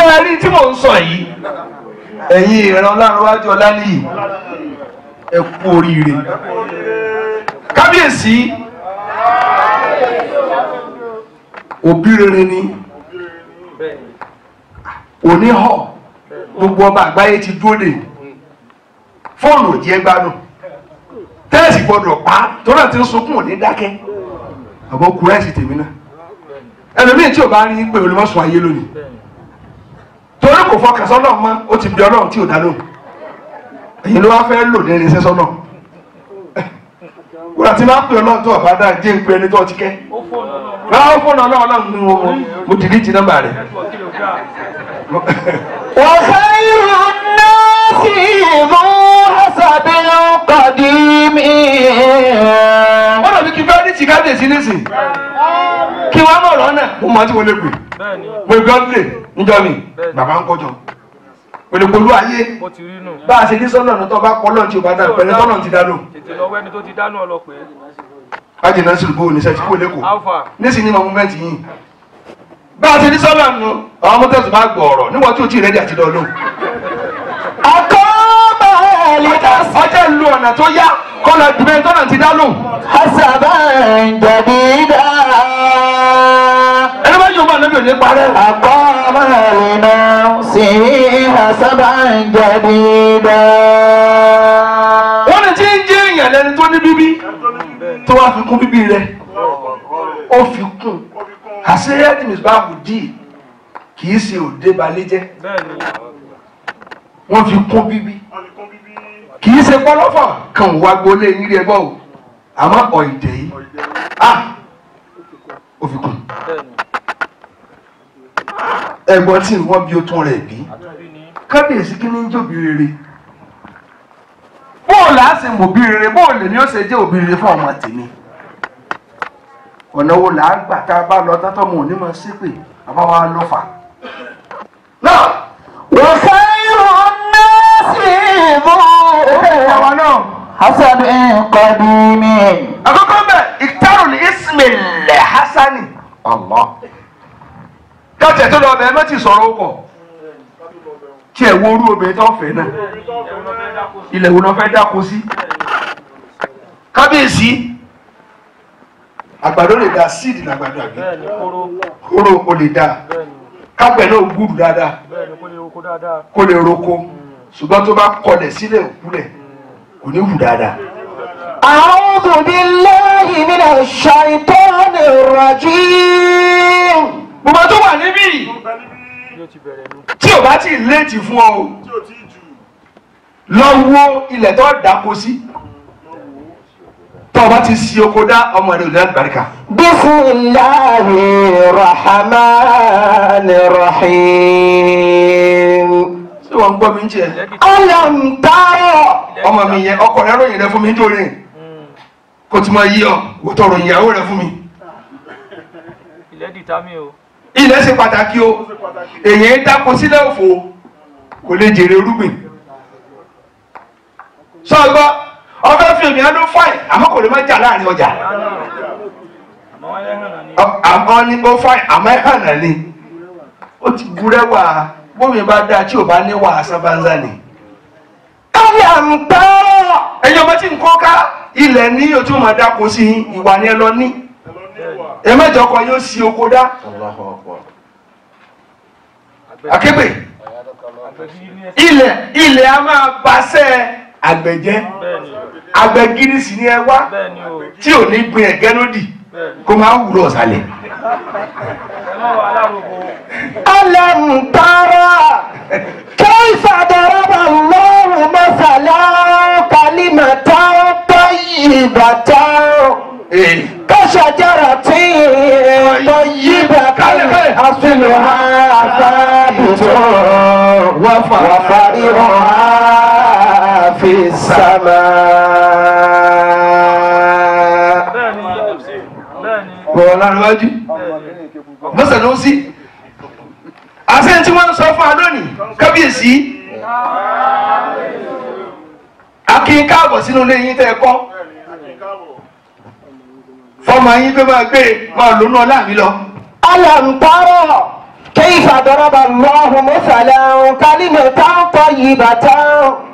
sẹ́ẹ̀rí tí mò ń sọ yìí ẹ̀yin ìran Ọlárunwájú Ọláníyì ẹ kú oríire. Kábíyèsí Òbí Rere ni oníhọ̀ gbogbo ọba àgbáyé ti dúró dè, fóònù ò jẹ́ gbádùn, tẹ́ẹ̀sì gbọ́dọ̀ pa tó náà ti ń sunkún òní dákẹ́. Àbọ̀ kúrẹ́sì tèmi náà ẹlòmíì tí ò bá rí pé olùmọ̀sùn ayé lónìí torí kò fọkàn sọ́nà mọ́ ó ti bí Ọlọ́run tí ò dá lóhùn, èyí ló wá fẹ́ lò ní irinṣẹ́ sọ́nà. Wúrà tí máa ń pè Ọlọ́run tó ọ̀bá dáa jẹ́ ń pe ẹni tó ọtí kẹ́ láwọn fóònù Ọlọ́run náà ní wọn mo dìrí ti nọ́mbà rẹ̀. Wọ́n fẹ́ irun náà sí ìmú àṣàbí ọ̀pàdé mi. Wọ́n lọ bí kí fẹ́ẹ́ ní tìkádé sí nísìnyí kí wọ́n mọ̀ lọ́nà mo máa tí wọ́n lè pè mo gbọ́ lè níjọ́ mi bàbá ń kọjọ pẹ̀lú pẹ̀lú ayé bá a ṣe ní sọ́nà ọ̀nà tó bá pọ̀ lọ́n tí o bá dá pẹ̀lú tọ́nà ti dánú. Tètè lọ wẹ́ni tó ti dánú ọlọ́pẹ́. Ajé náà sùn bóun níṣẹ́ tí kò lẹ́kọ̀ọ́ níṣì ní mọ̀mọ́mẹ́ntì yìí bá a ṣe ní sọ́nà ọ̀nà àwọn ọmọ tẹ̀sán bá gbọ̀ ọ̀rọ̀ níwọ̀n tí o ti rẹ́dí àti dọ́ọ̀lù. Ọjọ́ ìlú ọ̀nà tó yá kọ́lá ìdúgbẹ́ tọ́nà ti dánú. Àṣàbà ń jẹ̀bi dá. Ẹni bá yóò bá lóbi òní parẹ́. Àkọ́ ọmọ rẹ̀ náà sì àṣàbà ń jẹ̀bi dá. Wọ́n ní tí ń jẹ́ èèyàn lẹ́ni tó ní bíbí tó wá fi kún bíbí rẹ̀. Ó fi kún. Àṣé Ẹ́dìmìs bá kù dì kì í ṣe òde balẹ̀ jẹ́. Wọ́n fi kún bíbí. Kì í ṣe pọ́lọ́fọ̀ kan wá gbolé nílé ẹgbọ́ o àmọ́ ọ̀ìdẹ̀ yìí a ò fi kún ẹ̀gbọ́n tí wọ́n bí o tún rẹ̀ bí. Kábíyèsí kí ni ń jẹ́ Òbí Rere? Bóò là á ṣe mọ Òbí Rere, bóò lèmi ó ṣe jẹ́ Òbí Rere fún ọmọ tèmi. Ọ̀nà wo là á gbà tá a bá lọ tátọ́ mọ onímọ̀ sípè àbá wa lọ fà. Náà wọ́n fẹ́ ìrọ̀rùn náà sí ìbọn. Hasan Qadimi. Àkọ́kọ́ bẹ̀ ìtàrùn ìsìmìlẹ̀ Hasani. Allah. Kájẹ̀ tó lọ bẹ̀ ẹ mẹ́tì sọ̀rọ̀ ọkọ̀. Tí ẹ̀ wo orú obìnrin tó fẹ́ náà. Ilẹ̀ wo náà fẹ́ dáko sí. Kábíyèsí. Àgbàdo lè da síìdì làgbàdo àgbẹ̀. Kóró o lè da. Kápẹ̀ náà gbúdù dáadáa. Kó lè roko. Ṣùgbọ́n tó bá kọlẹ̀ sílẹ̀ òkúlẹ̀ kò ní wù dáadáa. A'udhu billahi minash shaitanir rajim. Bùbá tó wà níbí tí o bá ti léètì fún ọ o lọ wo ilẹ̀ tó dáko sí tó o bá ti si oko dá ọmọ rẹ ò lẹ́nu àlùbáríkà. Bismillahir rahmanir rahim. Ṣé wọ́n gbọ́ mi ń jẹ? Ọlọ́run táyọ̀. Ọmọ mi yẹn ọkọ rẹ ròyìn rẹ fún mi nítorí kò tí mo yí ọ kò tọrọ ìyàwó rẹ fún mi. Ilẹ̀ dìtà mi o. Ilẹ̀ ṣe pàtàkì o. Èyàn dáko sílẹ̀ òfò kò lè jèrè irúgbìn. Sọ́gbọ́ ọbẹ̀ fi èmi ló fáì àmọ́ kò lè má jà láàrin ọjà. Àmọ́ ni ó fáì àmọ́ ẹ̀ hàn náà ni ó ti gúrẹ́wà. Bómi bá dáa tí ò bá ní wàhásá bá ń zá ni. Káyà ń tọ́. Ẹ̀yin ọmọ tí ń kọ́ ká ilẹ̀ ní ojú máa dáko sí ìwà ni ẹ lọ ní. Ẹ mẹ́jọ kan yóò si oko dá. Àkébè. Ilẹ̀ ilẹ̀ a máa baṣẹ́ àgbẹ̀jẹ́. Àgbẹ̀gírísì ni ẹ wá tí ò ní gbin ẹ̀gẹ́ lódì kó máa wúrọ̀ ọ̀sálẹ̀. ألم ترى كيف ضرب الله مثلا كلمة طيبة كشجرة طيبة أصلها ثابت وفرعها في السماء. Bọ̀ọ̀lá ni wájú. Mọ́sẹ̀ ló ń sí. Àṣẹ tí wọ́n ń sọ fún wa lónìí, kábíyèsí. Akin káàbọ̀ sínú ilé yín tẹ́ ẹ kọ́. Fọ́mọ yín pé máa gbé máa lónú ọlá mi lọ. Ọlọ́run tọ́rọ̀. كيف ضرب الله مثلا كلمة طيبة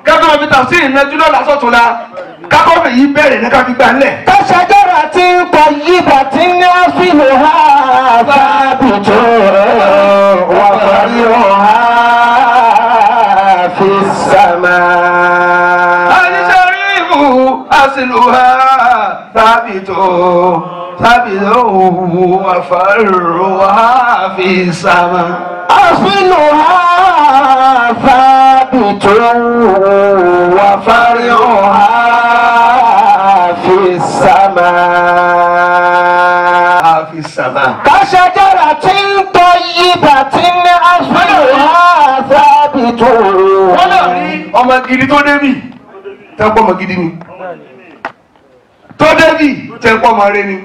كما في تفسير نجلو لصوتنا كما في يبالي كما في بالي كشجرة طيبة أصلها ثابت وفرعها في السماء الشريف أصلها ثابت فبذوه وفرها في السماء أصلها ثابت وفرعها في السماء في السماء كشجرة طيبة أصلها ثابت أما كيري تودي تابو ما كيري تودي تابو ما ريني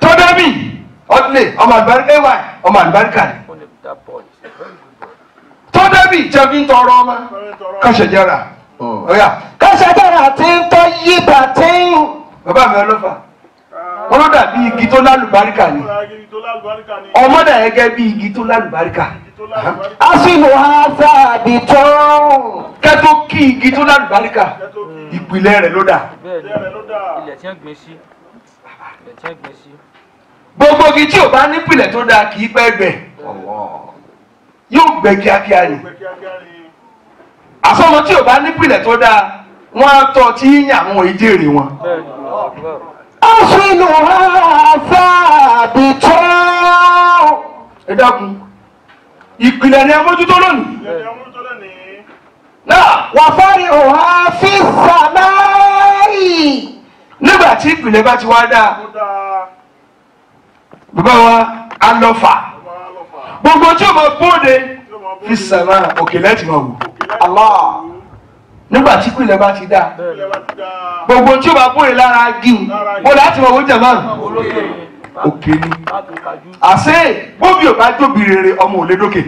Todami, only Omar Barkewa, Omar Barkan. Todami, Javin Toroma, Kashajara. Oh, yeah, Kashajara, Tinto Yibatin. Baba Melofa. One of that be Gitola Barkan. Omar, I get be Gitola Barkan. Asimuhaza, Bito, Katoki, Gitola Barka. Ipilere Loda. Gbogbo igi tí ò bá nípìlẹ̀ tó dáa kì í pẹ́ gbẹ yóò gbẹ kíákíá ni àsọmọ tí ò bá nípìlẹ̀ tó dáa wọn á tọ́ tí yíyàn àwọn ìjèrè wọn. àṣìlò àfàbí tó. ẹ dákun ìpìlẹ̀ ni ẹ mójútó lónìí. náà wà fárí òun á fi sàmárì. nígbà tí ìpìlẹ̀ bá ti wá dáa bàbá wa á lọ fà gbogbo tí ó máa bóde fi sàmà òkè láti máa wò Allah nígbà tí ìpìlẹ̀ bá ti dáa gbogbo tí ó máa bóde lára gíun ó láti máa wò jàmá òkè ni àṣẹ bóbi ò bá tóbi rere ọmọ ò lè dókè.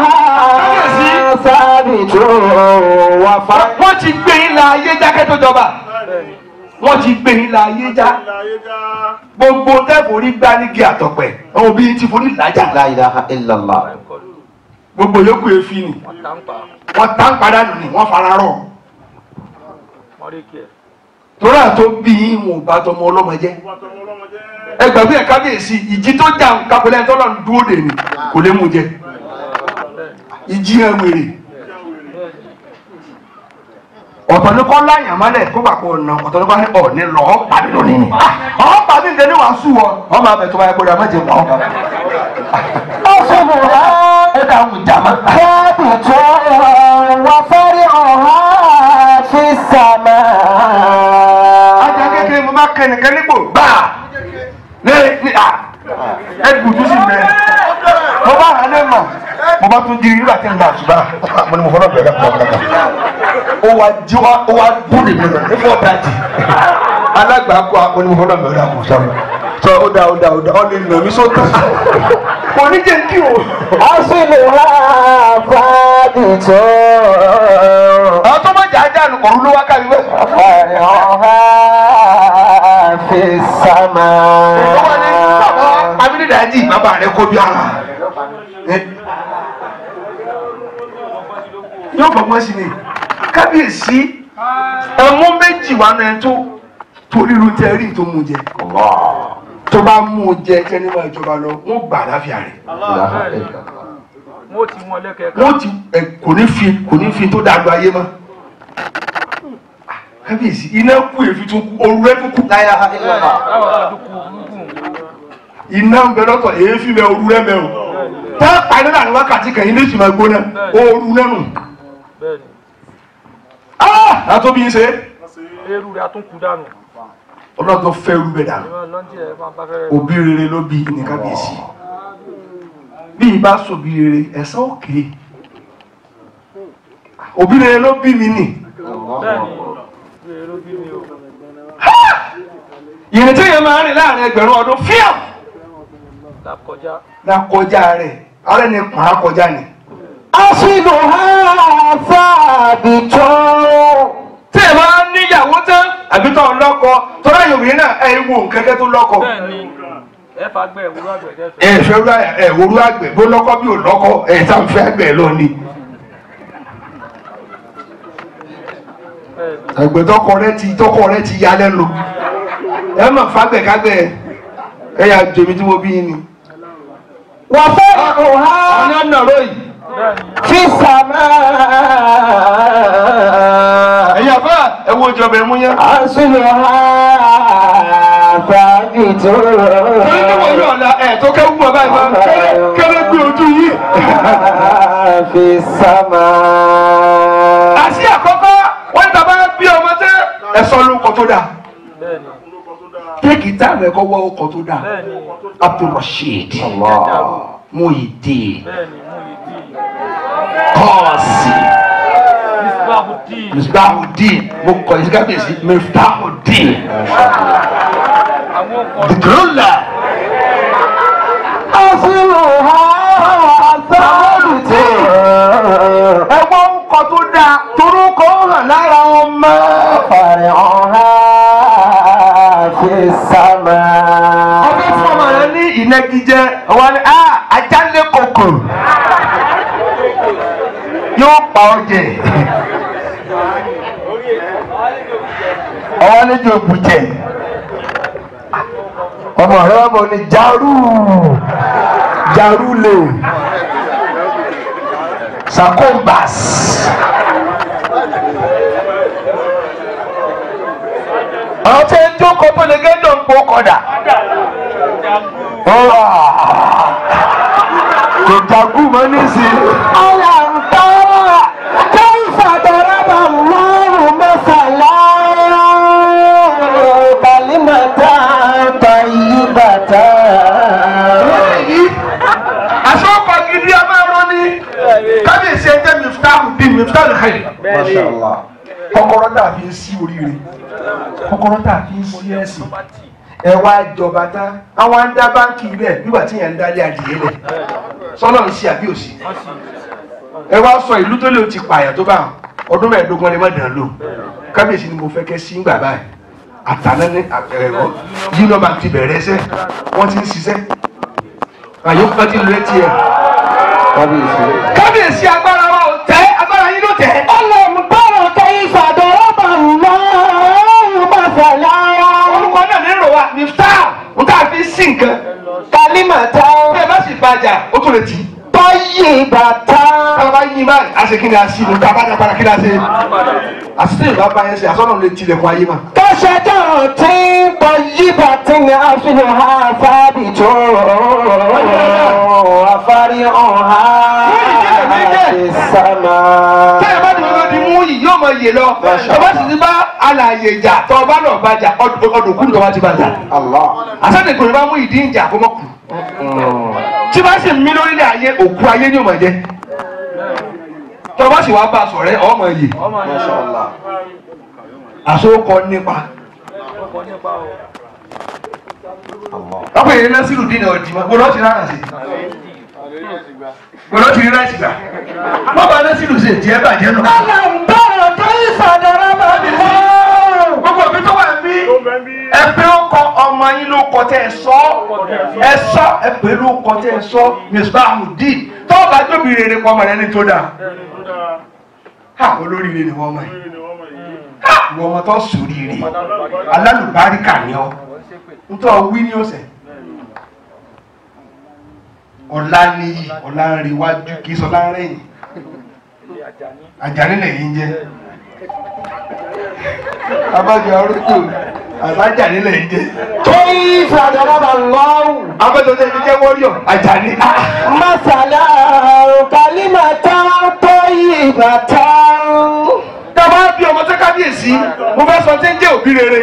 Wọ́n ti gbé ilá ayé já kẹ́ tó jọba. Wọ́n ti gbé ilá ayé já. Gbogbo tẹ́fù rí gbá nígi àtọ̀pẹ̀. Àwọn obìnrin ti forí làjà. La ilaha illallah. Gbogbo yòókù efi ni. Wọ́n tá ń padà nù ni, wọ́n fara rọ̀. Tóra tó bí ìwọ̀n bá tọmọ ọlọ́mọ jẹ́. Ẹgbàgbé ẹ̀ka bèèsì, ìjì tó jà ń kakọlẹ́ tọ́lọ́ ń dúró dè ní kò lè mú jẹ. Ìjìyàn wèrè ọ̀tọ̀ ní kọ́ láyàn mọ́lẹ̀ kó pàpọ̀ ọ̀nà ọ̀tọ̀ ní kọ́ ní ọ̀ ní lọ ọ́ pàdé lónìí ni ọ́ pàdé ìdẹ́ ní wàásù ọ ọ́ máa bẹ̀ tó máa gbọ́dọ̀ àmọ́jẹ pọ̀. ó ṣe mú rà ẹ dà wù jàmá. kẹ́ẹ̀bù tó wà fẹ́rí ọ̀hán fi sàmà. ajá kékeré mo máa kẹ́ nìkan nípò bá ẹ gbùdú sí mẹ́ mo bá rà ní mọ̀ mo bá tún jírí nígbà tí ń gba àtúbà mo ní mo fọlọ́ bẹ̀rẹ̀ kọ́ ọ̀gá ó wá jí wá ó wá búrì mi lọ nípa ọ̀dájì alágbà kó a mo ní mo fọlọ́ bẹ̀rẹ̀ kọ́ ọ̀gá mi sọ ó da ó da ó da ó lè nà mí sóòtù kò ní jẹ́ kí o. a sì lè wá àbáàdì tó. àwọn tó bá jà á jà nùkọ̀ ló wá kárí wẹ̀. ọ̀rẹ́ ọ̀hán fi sámà. ìjọba ní bàbá abídídájì bàbá rẹ̀ kó bí ara yóò bọ̀gbọ́n sí ni kábíyèsí ẹ̀mú méjì wà náà tó torí irun tẹ rí tó mú jẹ tó bá mú jẹ tẹni máa jọba lọ wọn gbà láfíà rẹ wọn ti kò ní fi kò ní fi tó dàgbà ayé mọ kábíyèsí iná kú èéfín tó kú ooru rẹ tó kú láyà iná ń bẹ lọ́tọ̀ èéfín mẹ ooru rẹ mẹ o tá a pa iná láàrin wákàtí kẹyìn lóṣù máa gbóná ooru náà nù. Ah! A tó bí n ṣe? Eru rẹ̀ a tún kú dànù. Ọlọ́dún fẹ́ rú bẹ̀ dànù. Òbí rere ló bí ní kábíyèsí. Bí i bá sòbí rere, ẹ̀san òkè. Òbí rere ló bí mi nì. Ìrìn tí èèyàn máa rìn láàrin ẹgbẹ̀rún ọdún fíàm. Lákọjá rẹ̀, arẹ́ ni pàá kọjá ni. Aṣílò ha fàbìtọ́. Tẹ́ ẹ máa ń níyàwó tán. àbí tó lọ́kọ tó ráyè obìnrin náà ẹ wo nkẹ́kẹ́ tó lọ́kọ. ẹ fẹ́ ẹ̀wòrú àgbẹ̀ bó lọ́kọ bí ò lọ́kọ ẹ̀ tá n fẹ́ àgbẹ̀ lọ ni. àgbẹ̀ tọkọ rẹ ti tọkọ rẹ ti ya lẹ́nu ẹ mọ̀ fàgbẹ̀ kágbẹ̀ ẹ yà jèmi tí mo bí ni. wà á fẹ́ ọ̀hún ha ọ̀nà nàró yìí fi sàmà. Ẹwọ́ ìjọba ẹ̀mú yẹn. A ń sún lọ ha fàájì tó rọ̀. Torí ní wọ́n yọ̀ ọ̀la ẹ̀ tó kẹ́wù mọ̀ báyìí máa ń kéré kéré gbé ojú yìí. Fi sámà. Àti àkọ́kọ́ wọ́n ní bàbá bí ọmọ tẹ́ ẹ̀sọ́ ló kọ́ tó dáa. Téèkì táàmù ẹ̀kọ́ wọ ọkọ̀ tó dáa. Abdulrasheed. Muyideen. Kọ́ọ̀sì. Misbahudeen, Mukko, he's got this. Misbahudeen, the ruler. Àwọn àlejò bùjẹ ọmọ rẹ ọmọ ni jaru jaru le sakombas àwọn tí ń jókòó tó lè gé dòǹgbò kọdà kò jagun mọ nísìnyí. Kọ́kọ́rọ́ tá a fi ń sí oríire, kọ́kọ́rọ́ tá a fi ń sí ẹ̀sìn, ẹ̀wà ìjọba tá àwọn á ń dá báńkì rẹ̀ nígbà tí yẹn ń dálé adìyẹ lẹ̀ sọ́nà ń ṣe àbí òsì. Ẹ wá sọ ìlú tó lè ti pààyàn tó bá ọdún mẹ́ẹ̀ẹ́dógún ni wọ́n dàn lò. Kábíyèsí ni mo fẹ́ kẹ́ sí gbà báyìí. Àtàná ní ẹ̀rọ yìí lọ́ọ́ máa ti bẹ̀rẹ̀ ẹsẹ̀, wọ́n ti ń ṣiṣẹ́. Àyọ̀kọ́ ti lu etí ẹ̀. Kábíyèsí agbára wa ò tẹ́ agbára yín ló tẹ́. Nǹkan kalimata bẹ́ẹ̀ bá sì bàjá ó tún lè tì í. báyìí bàtà. bàbá yìí máa a ṣe kí ni a ṣì ní ká bàjá padà kí ni a ṣe. àṣìṣe ìlú abáyé ṣe àsọ̀nà lè tilẹ̀kùn ayé mà. kọ́ṣẹ́jọ́ tí báyìí bàtà ni a fi lè ha fábì tó àfárí ọ̀há ìsàmà. bẹ́ẹ̀ bá ti bá ti mú yìí yóò mọ iye lọ. bàbá sì ti bá alàyè jà tọ́ bá lọ bàjá ọdún kúndùn bá ti bàjá. àtàtì kò ní bá mú ìdí ìjà kó mọ́kù tí bá sì mí lórílẹ̀ ayé òkú ayé ní ọmọ jẹ́ tó bá sì wá bá sọ̀rẹ́ ọmọ yìí àsókọ nípa ọkùnrin náà sílù dínà ọ̀dì gbọ́dọ̀ ti rárá sí gbọ́dọ̀ ti rárá sí gbà wọ́n bá náà sílù sí ètí ẹ̀ bàjẹ́ nù. ẹ̀pẹ́ ó kọ ọmọ yín ló kọ tẹ́ ẹ sọ ẹ sọ ẹ̀pẹ́ ló kọ tẹ́ ẹ sọ Misbahudeen tó bá tóbi rere kọ ọmọ rẹ ní tó dáa ha olóríire ni wọ́n mọ̀ yìí ha ìwọ ọmọ tó sòríire alálùbáríkà ni ọ ń tọ́ wí ní ọ̀sẹ̀ ọ̀la ni ọ̀la ń rí iwájú kì í sọ ọ̀la ń rẹ̀yìn Àjàní lẹ́yìn jẹ́ abájọ arúgbó Àjàní lẹ́yìn jẹ́. tóyí fàdàràbà lọ́rùn. abájọ tẹ́ fi jẹ́ wọ́ríọ̀ Àjàní. masala kalimata tóyí bàtà. dábàá bí ọmọ tẹ́ kábíyèsí mo fẹ́ sọ tí ń jẹ́ òbí rere.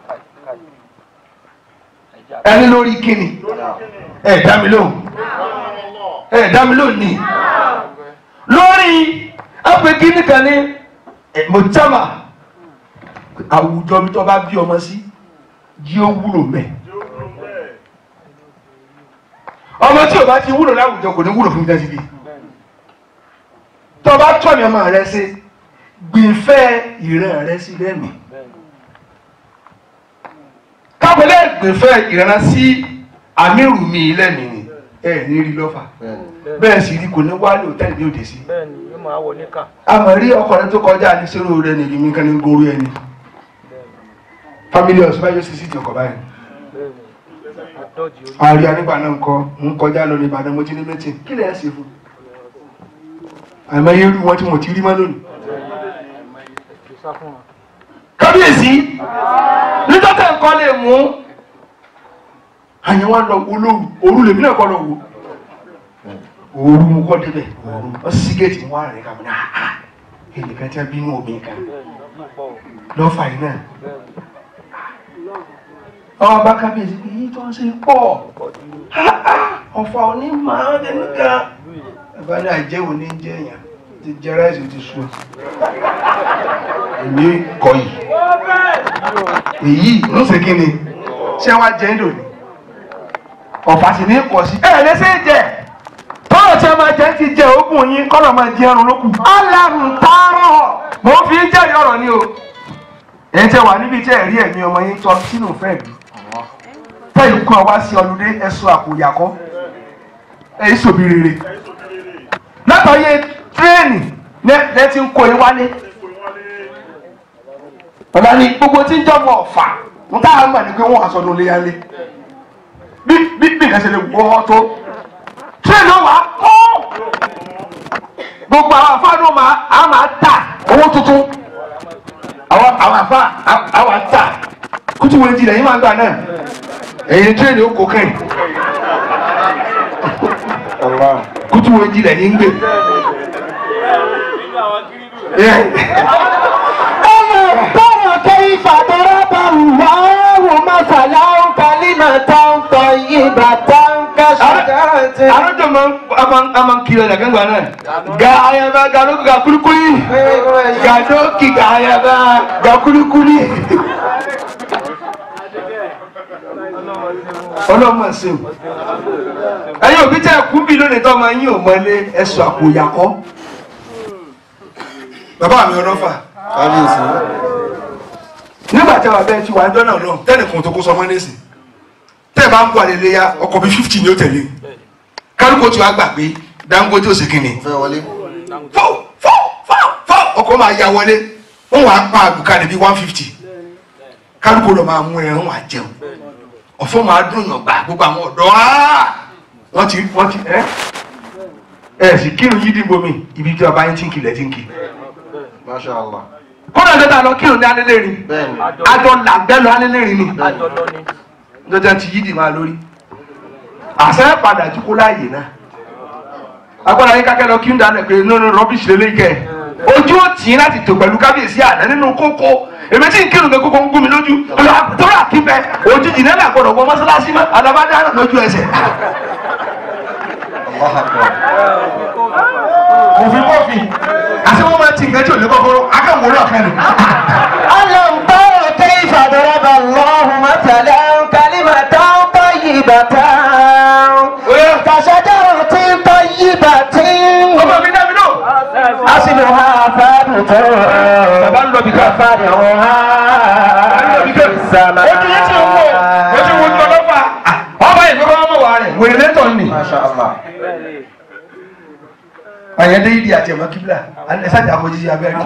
ẹni lórí kíni ẹ dá mi lóhùn ẹ dá mi lóhùn ni lórí apẹ̀kí nìkan ni mọ̀tàmà àwùjọ mi tó bá bí ọmọ sí jí ó wúlò mẹ́ ọmọ tí o bá ti wúlò láwùjọ kò ní wúlò fún mi dájú bí tó bá tọ́ mi ọmọ rẹ sí gbìnfẹ́ ìran rẹ sí lẹ́nu kápẹ́lẹ́ gbìnfẹ́ ìran sí àmírù mi lẹ́nu ni ẹ ní rí lọ́fà bẹ́ẹ̀ sì rí kò ní wálé òtẹ́lì ní òde sí àmọ́ rí ọkọ̀ rẹ tó kọjá ní sóró rẹ nìyí mi kan ní goro ẹni family ọ̀sùn báyọ̀ sí sí ti ọkọ̀ báyìí àrí anígbà náà ńkọ ń kọjá lọ ní Ìbàdàn mo ti ní mẹ́tì kí lè ṣe fún àmọ́ yẹn rí wọn tí mo ti rí mọ́ lónìí. Kábíyèsí nígbà tẹ̀ ń kọ́ lè mú àyẹ̀wò lọ olóòrù òru lèmi náà kọ́ lọ wò òru mo kọ́ débẹ̀ òru wọ́n sì géètì mú àrẹ̀ kàmú náà ẹnìkan tí a bí inú omi kan lọ́fà yìí náà àwọn bá kábíyèsí pé yìí tó ń ṣe pọ̀ ọ̀fà òní máa ń dẹnu gan ẹ̀bá ní àjẹ́wò ní jẹ́ èèyàn ti jẹ́ ráìsì ti sùn èmi kọ̀ yìí èyí ń ṣe kí ni ṣé wàá jẹ́ ìdòní ọ̀fà sì ní kọ̀ sí ẹ̀ lẹ́sẹ̀ jẹ́ tọ́rọ̀ tí a máa jẹ́ ti jẹ́ ogún yín kọ́nà máa jẹ́ ẹrun lókù alárùn tààrọ̀ mo fi ń jẹ́rìí ọ̀rọ̀ ni o èyí tẹ wà níbi tẹ́ ẹ̀rí ẹ̀mí ọmọ yín tọ́ sínú fẹ́ mi tẹ́yìn kan wá sí ọlùdé ẹ̀sùn àkòyàkọ́ èyí sòbí rere látọ̀yé tírẹ́ẹ̀nì lẹ́tí ń kó yín wálé ọ̀la ni gbogbo tí ń jọ́mọ̀ ọ̀fà ń táwọn àgbà ní pé wọ́n aṣọ ló léyálé bí bí bí kẹsẹ lè wọ́ tó tírẹ̀ náà wà á kọ́ gbogbo àwọn àfáànù á máa tà owó tuntun àwọn àfáà á wà tà kútu wo jìnnà yín máa gbà náà èyí tírẹ̀ ní oko kẹ́yìn kútu wo jìnnà yín gbé. ọmọ bọ́rọ̀ kẹ́yìn fàtọ́rọ́ bá wà á wò má sàlá. Kalimatan tayyibatan ka shajarati Arada man aman aman kila da gangwa nan ga ayaba ga ruku ga kurkuri ga doki ga ayaba ga kurkuri Ọlọ́run ṣe ẹ̀yin òbí tẹ́ kú bí lónìí tó máa yín ò mọ ilé ẹ̀sùn àkòyàkọ́ bàbá mi ọlọ́fà kábíyèsí nígbà tí wàá bẹ́ẹ̀ tí wàá jọ́ náà lọ tẹ́nìkan tó kó sọmọ́ nísìn tẹ́ bá ń bọ̀ àlele ya ọkọ̀ bíi fifty ni ó tẹ̀lé kálukó tí wàá gbà pé Dangote ó sì kí ni fọ́ fọ́ fọ́ ọkọ̀ máa ya wọlé wọ́n wàá pa àgùkalẹ̀ bíi one fifty kálukó lọ máa mú ẹran wàá jẹun ọ̀fọ́ máa dùn yàn gbà gbogbo àwọn ọ̀dọ́ wọ́n ti wọ́n ti ẹ́ ẹ̀ sì kírun yí dìbò mi ibi tí wàá ti ń kilẹ̀ ti ń kí Masha Allah kọ́nà dọ́ta lọ kírun ní alẹ́lẹ́rin adọ́ làgbẹ́ lọ alẹ́lẹ́rin ni dọ́ta ti yídì máa lórí àṣẹ padà jùkú láàyè náà agbára yín kákẹ́ lọ kí ń dalẹ̀ pé nínú rubbish lélẹ́ kẹ́ ojú ò tí láti tò pẹ̀lú kábíyèsí àná nínú kókó èmi tí ń kírun pé kókó ń gún mi lójú tọ́lá kí bẹ òjijì náà gbọ́dọ̀ wọ mọ́sálásí mọ́ alábàdá lójú ẹsẹ̀. mo fi kọ́fì àti wọ́n máa ti nǹkan tí ò lè kọ́kọ́rọ́ akáwòrán ọ̀kan nù. alamtara kayfa daraba Allahu mathalan kalimatan tayyibatan ka shajaratin tayyibatin. ọmọ mi dá mi lò. asluha thabitun. bàbá ń lọ bí ká. faruha fis-samaa. ojú yìí ti ń wò ojú wo ni ọlọ́fà. ọba ìgbọ́n bá mọ̀ wá rẹ̀ wèrè lẹ́tọ̀ ni. Masha Allah àyẹ̀dé ìdí àti ẹ̀mọ́ kíbla ẹ̀sájà àbójíjí abẹ́rẹ́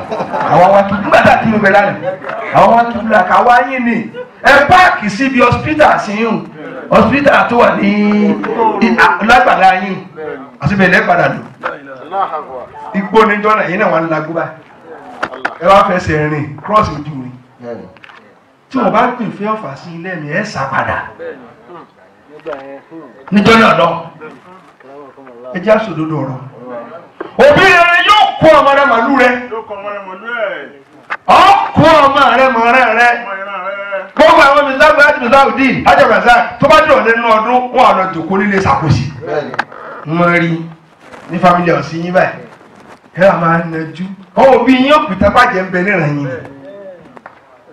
àwọn wá kíbla nígbà tá a kírun bẹ́ẹ̀ lánàá àwọn wá kíbla káwá yín ni ẹ páàkì síbi hospital síyùn hospital tó wà ní lágbàlá yín àti bẹ̀rẹ̀ padà lò igbó ní jọ́nà yín náà wà ní lagúbà ẹ wá fẹsẹ̀ rìn cross ojú rí tí wọ́n bá pè fẹ́ ọ̀fà sí ilé mi ẹ̀ sá padà níjọ́ náà lọ ẹ jẹ́ àṣòdodo ọ̀rọ̀ Obi Rere yóò kú kó ọmọ rẹ màlúù rẹ. Ọ kó ọmọ rẹ mọ̀ọ́rẹ́ rẹ. Gbogbo àwọn mìsáàbù láti mìsáàbù dì ájọ rẹ̀ tó bá dìrọ̀ lẹ́nu ọdún wọn àlọ́ jòkó nílé ṣàkóso. Wọ́n rí ní fámìlì ọ̀sìn yín báyìí. Ẹ wà máa nájú. Ọ̀hún òbí yín òpìtá bàjẹ́ ń bẹ níran yín.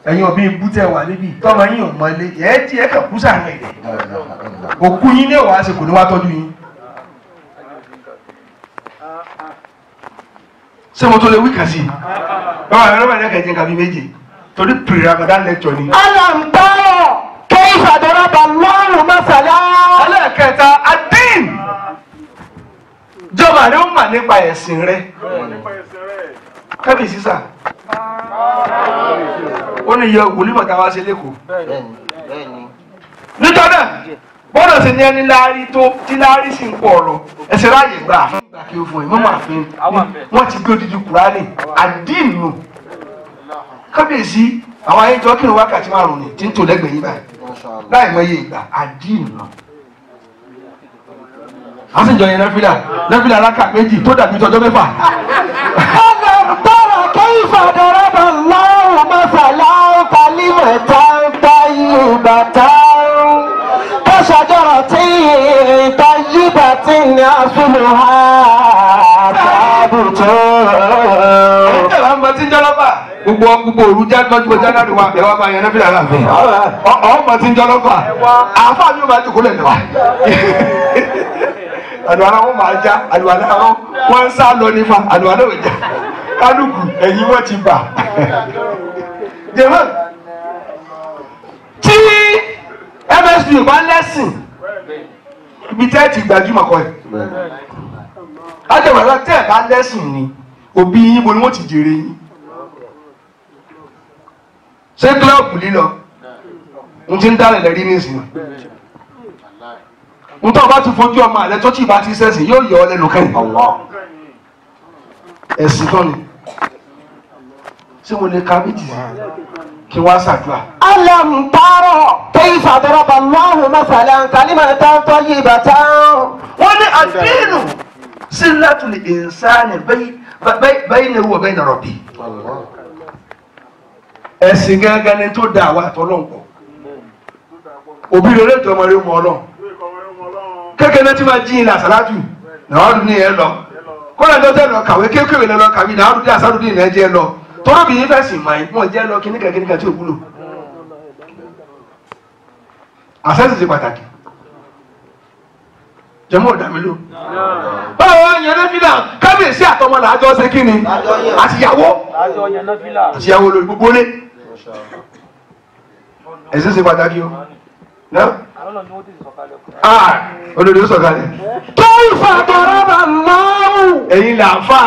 Ẹ̀yin òbí ibú tẹ̀ wà níbí. Tọ́mọ yín ò mọlé. Ẹ ti ẹ kàn kú sàárẹ̀. Òkú yín ní ìwà àsìkò ni wàá tọ́jú yín. Ṣé mo tó lè wí kàn sí? Báwo ni ọlọ́mọdé kẹ̀jẹ̀ nǹkan bíi méje? Torí pre-Ramadan lecture ni. Alàǹbáyọ̀ tó ìṣàdọ́rọ̀ bá lọ́rùn mọ́sálá. Ẹlẹ́ẹ̀kẹta, Adín. Jọba rẹ̀ ó mà nípa ẹ̀sìn rẹ̀. Kábíyèsí sà. Ó ní iye wòlíì mọ̀tà wá sí lẹ́kọ̀ọ́. Nítorí náà, bọ́dọ̀ sí ni ẹni láárí tó tí láárí sì ń pọ̀ ọ̀rọ̀. Ẹsẹ̀ ráàyè gbà fún ìgbà kí o fún ẹ̀ mọ́ máa fi wọ́n ti gbé odidi Kùránì. Adín nù. Kábíyèsí àwọn ayé jọ kí ni wákàtí márùn-ún ni tí ń tò lẹ́gbẹ̀ẹ́ yín báyìí. Láì mọ iye ìgbà, Adín nù. A sì jọ yẹn lẹ́fílà lẹ́fílà alákà méjì tó dàbí tọjọ́ mẹ́fà. Alábàárà kẹ́yìfà dọ́rọ́bà láwùn mẹ́fàlá kálímẹ̀ táńtá ìgbà táwọn. Kọ́sàjọ́rọ̀ tí ìta yíba tí ní àfihàn ha tábùtò. Ẹ̀jẹ̀ wa mọ tí ń jọ́lọ́bà. Gbogbo gbogbo òru já lọ́jọ́ January wa bẹ̀ wá máa yẹn lẹ́fílà láàfin. Ọ̀ọ́ mọ tí ń jọ́lọ́bà. Àáfàá mi ò máa jòkó lẹ̀ lọ́wọ́. Àdùwàlá wọn máa já àdùwàlá wọn wọn ń sá lọ nípa àdùwàlá wọn já kálukú ẹ̀yìn wọn ti bà. Jẹ̀mọ́ tí M S B bá lẹ́sìn ibi tẹ́ ti gbajúmọ̀ kọ́ ẹ̀. Ájẹ̀wàlá tẹ́ ẹ̀ bá lẹ́sìn ni òbí yín bo ni wọ́n ti jèrè yín. Ṣé kílọ̀bù lílọ? N ti ń dálẹ̀ lẹ́rí nísìnyí. Ntọ́ bá ti fojú ọmọ àlẹ́ tó tí ìbá ti sẹ́sìn yóò yọ ọ lẹ́nu kẹ́yìn. Ẹ̀sìn tán ni. Ṣé mo lè ka méjì kí wọ́n á ṣàdúrà? Alam taro kayfa daraba Allahu mathalan kalimatan tayyibatan. Wọ́n ní àdínù sillatul insani baynahu wa bayna rabbih. Ẹ̀sìn gángan ni tó dá àwa àtọ́lọ́ǹkọ̀. Obi Rere ìjọba rẹ̀ mọ́ Ọlọ́run. Kékeré tí máa jí ilẹ̀ àsálàtù nàárù ní ẹ lọ kọ́lá ẹjọ́ tẹ́ lọ kàwé kékeré lẹ́lọ kàwé nàárù ní àsálàtù ní ilẹ̀ jẹ́ lọ tọ́rọ bìí fẹ̀sìn máa ń wọ́n jẹ́ lọ kíníkà kíníkà tí ò wúlò. Àṣẹ́sì ti pàtàkì jẹ́mọ́ ọ̀dà mi lò. Báwo wá yan náfìlà kábíyèsí àtọmọ làájọ ṣe kí ni àtìyàwó àtìyàwó lórí gbogbo lé ẹ̀sìn ṣe pàtàkì o. Olórí ó sọ̀kalẹ̀. Kayfa daraba Allahu. Ẹ̀yin là àfà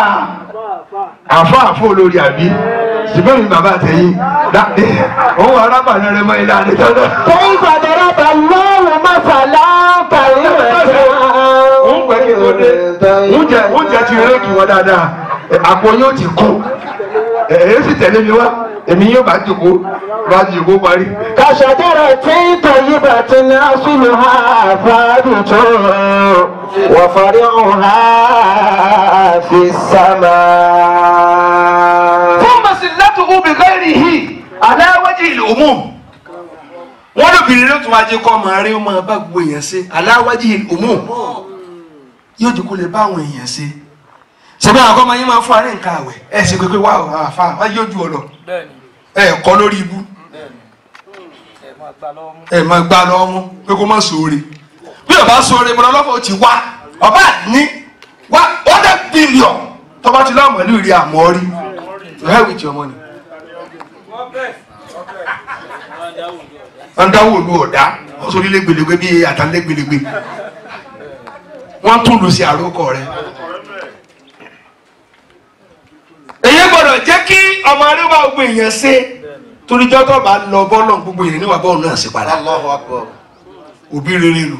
àfà àfà olórí àbí ṣùgbọ́n mi bàbá àtẹ̀yìn òun arábàánu rẹ̀ mọ́ ilé àdìtọ́lọ́. Kayfa daraba Allahu mathalan kalimatan. Òun pẹ̀ kí ló dé oúnjẹ ti rẹ̀ kí wọ́n dáadáa àpò yóò ti kú èyí sì tẹ̀lé mi wá èmi yóò bá jòkó bá jòkó parí. Kàṣàjára tí tẹ̀yí bá ti ní aṣílù ha fàdùtò wà fàrí ọ̀hún ha fi sàmà. Fún Màsílẹ́tù Obi Rere yìí, aláwájì ìlú mú. Wọ́n lóbìnrin ló tún wá jẹ́ kọ́ ọmọ rí ọmọ bá gbogbo èèyàn ṣe aláwájì ìlú mú. Yóò jòkó lè bá àwọn èèyàn ṣe. Ṣèbí àwọn akọ́mọ yín máa fún àárín nǹkan àwẹ̀ ẹ̀ ṣe pé pé wà ó àfa wá yóò ju ọ̀lọ́ ẹ̀ kọ́ lórí ibú ẹ̀ máa gbá lọ́wọ́ mú pé kó má sóore bí ọba sóore mo lọ lọ́fọ̀ ó ti wá ọba ní wá hundred billion tọ́ba ti láwọn ìlú rí àmọ́ rí to hell with your money. wọ́n dáwọ́ olú ọ̀dá wọ́n sọ orílẹ̀ gbèlégbé bíi àtàlẹ́ gbèlégbé wọ́n tún lù sí àrókọ rẹ̀. Èyí gbọ́dọ̀ jẹ́ kí ọmọ aríwá gbogbo èèyàn ṣe torí jọ́tọ̀ bá lọ bọ́ọ̀lù gbogbo èèyàn níwà bọ́ọ̀lù náà sí padà. Òbí Rere lò.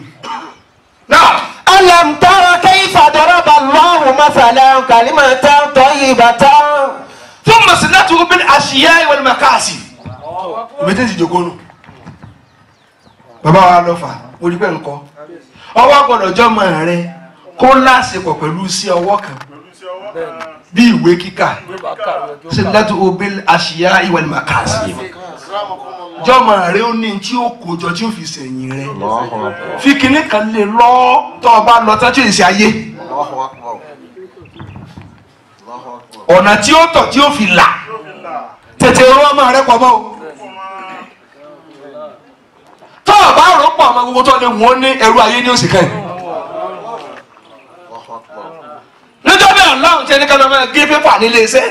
Alam tara kayfa daraba Allahu mathalan kalimatan tayyibatan. Fún Masilatu bil ashiya'i wal makasi. Ìmẹ́tẹ́ ti jòkó nù. Bàbá wa lọ fà orí pẹ́ ńkọ. Ọwọ́ gbọ́dọ̀ jọ́mọ rẹ kó láṣepọ̀ pẹ̀lú sí ọwọ́ kan. bí ìwé kíkà ṣe láti obé àṣìyá ìwà ni màkàsí jọmọ rẹ ó ní tí ó kójọ tí ó fi sẹyìn rẹ fi kinní kan lè lọ tó o bá lọ tájú ìṣe ayé ọ̀nà tí ó tọ̀ tí ó fi là tètè owó ọmọ rẹ pọ̀ mọ́ o tó o bá rò pọ̀ ọmọ gbogbo tó ni wọ́n ní ẹrú ayé ní òsì kan nítorí ọlọ́run tí ẹni kan lọ máa gé pépà nílé iṣẹ́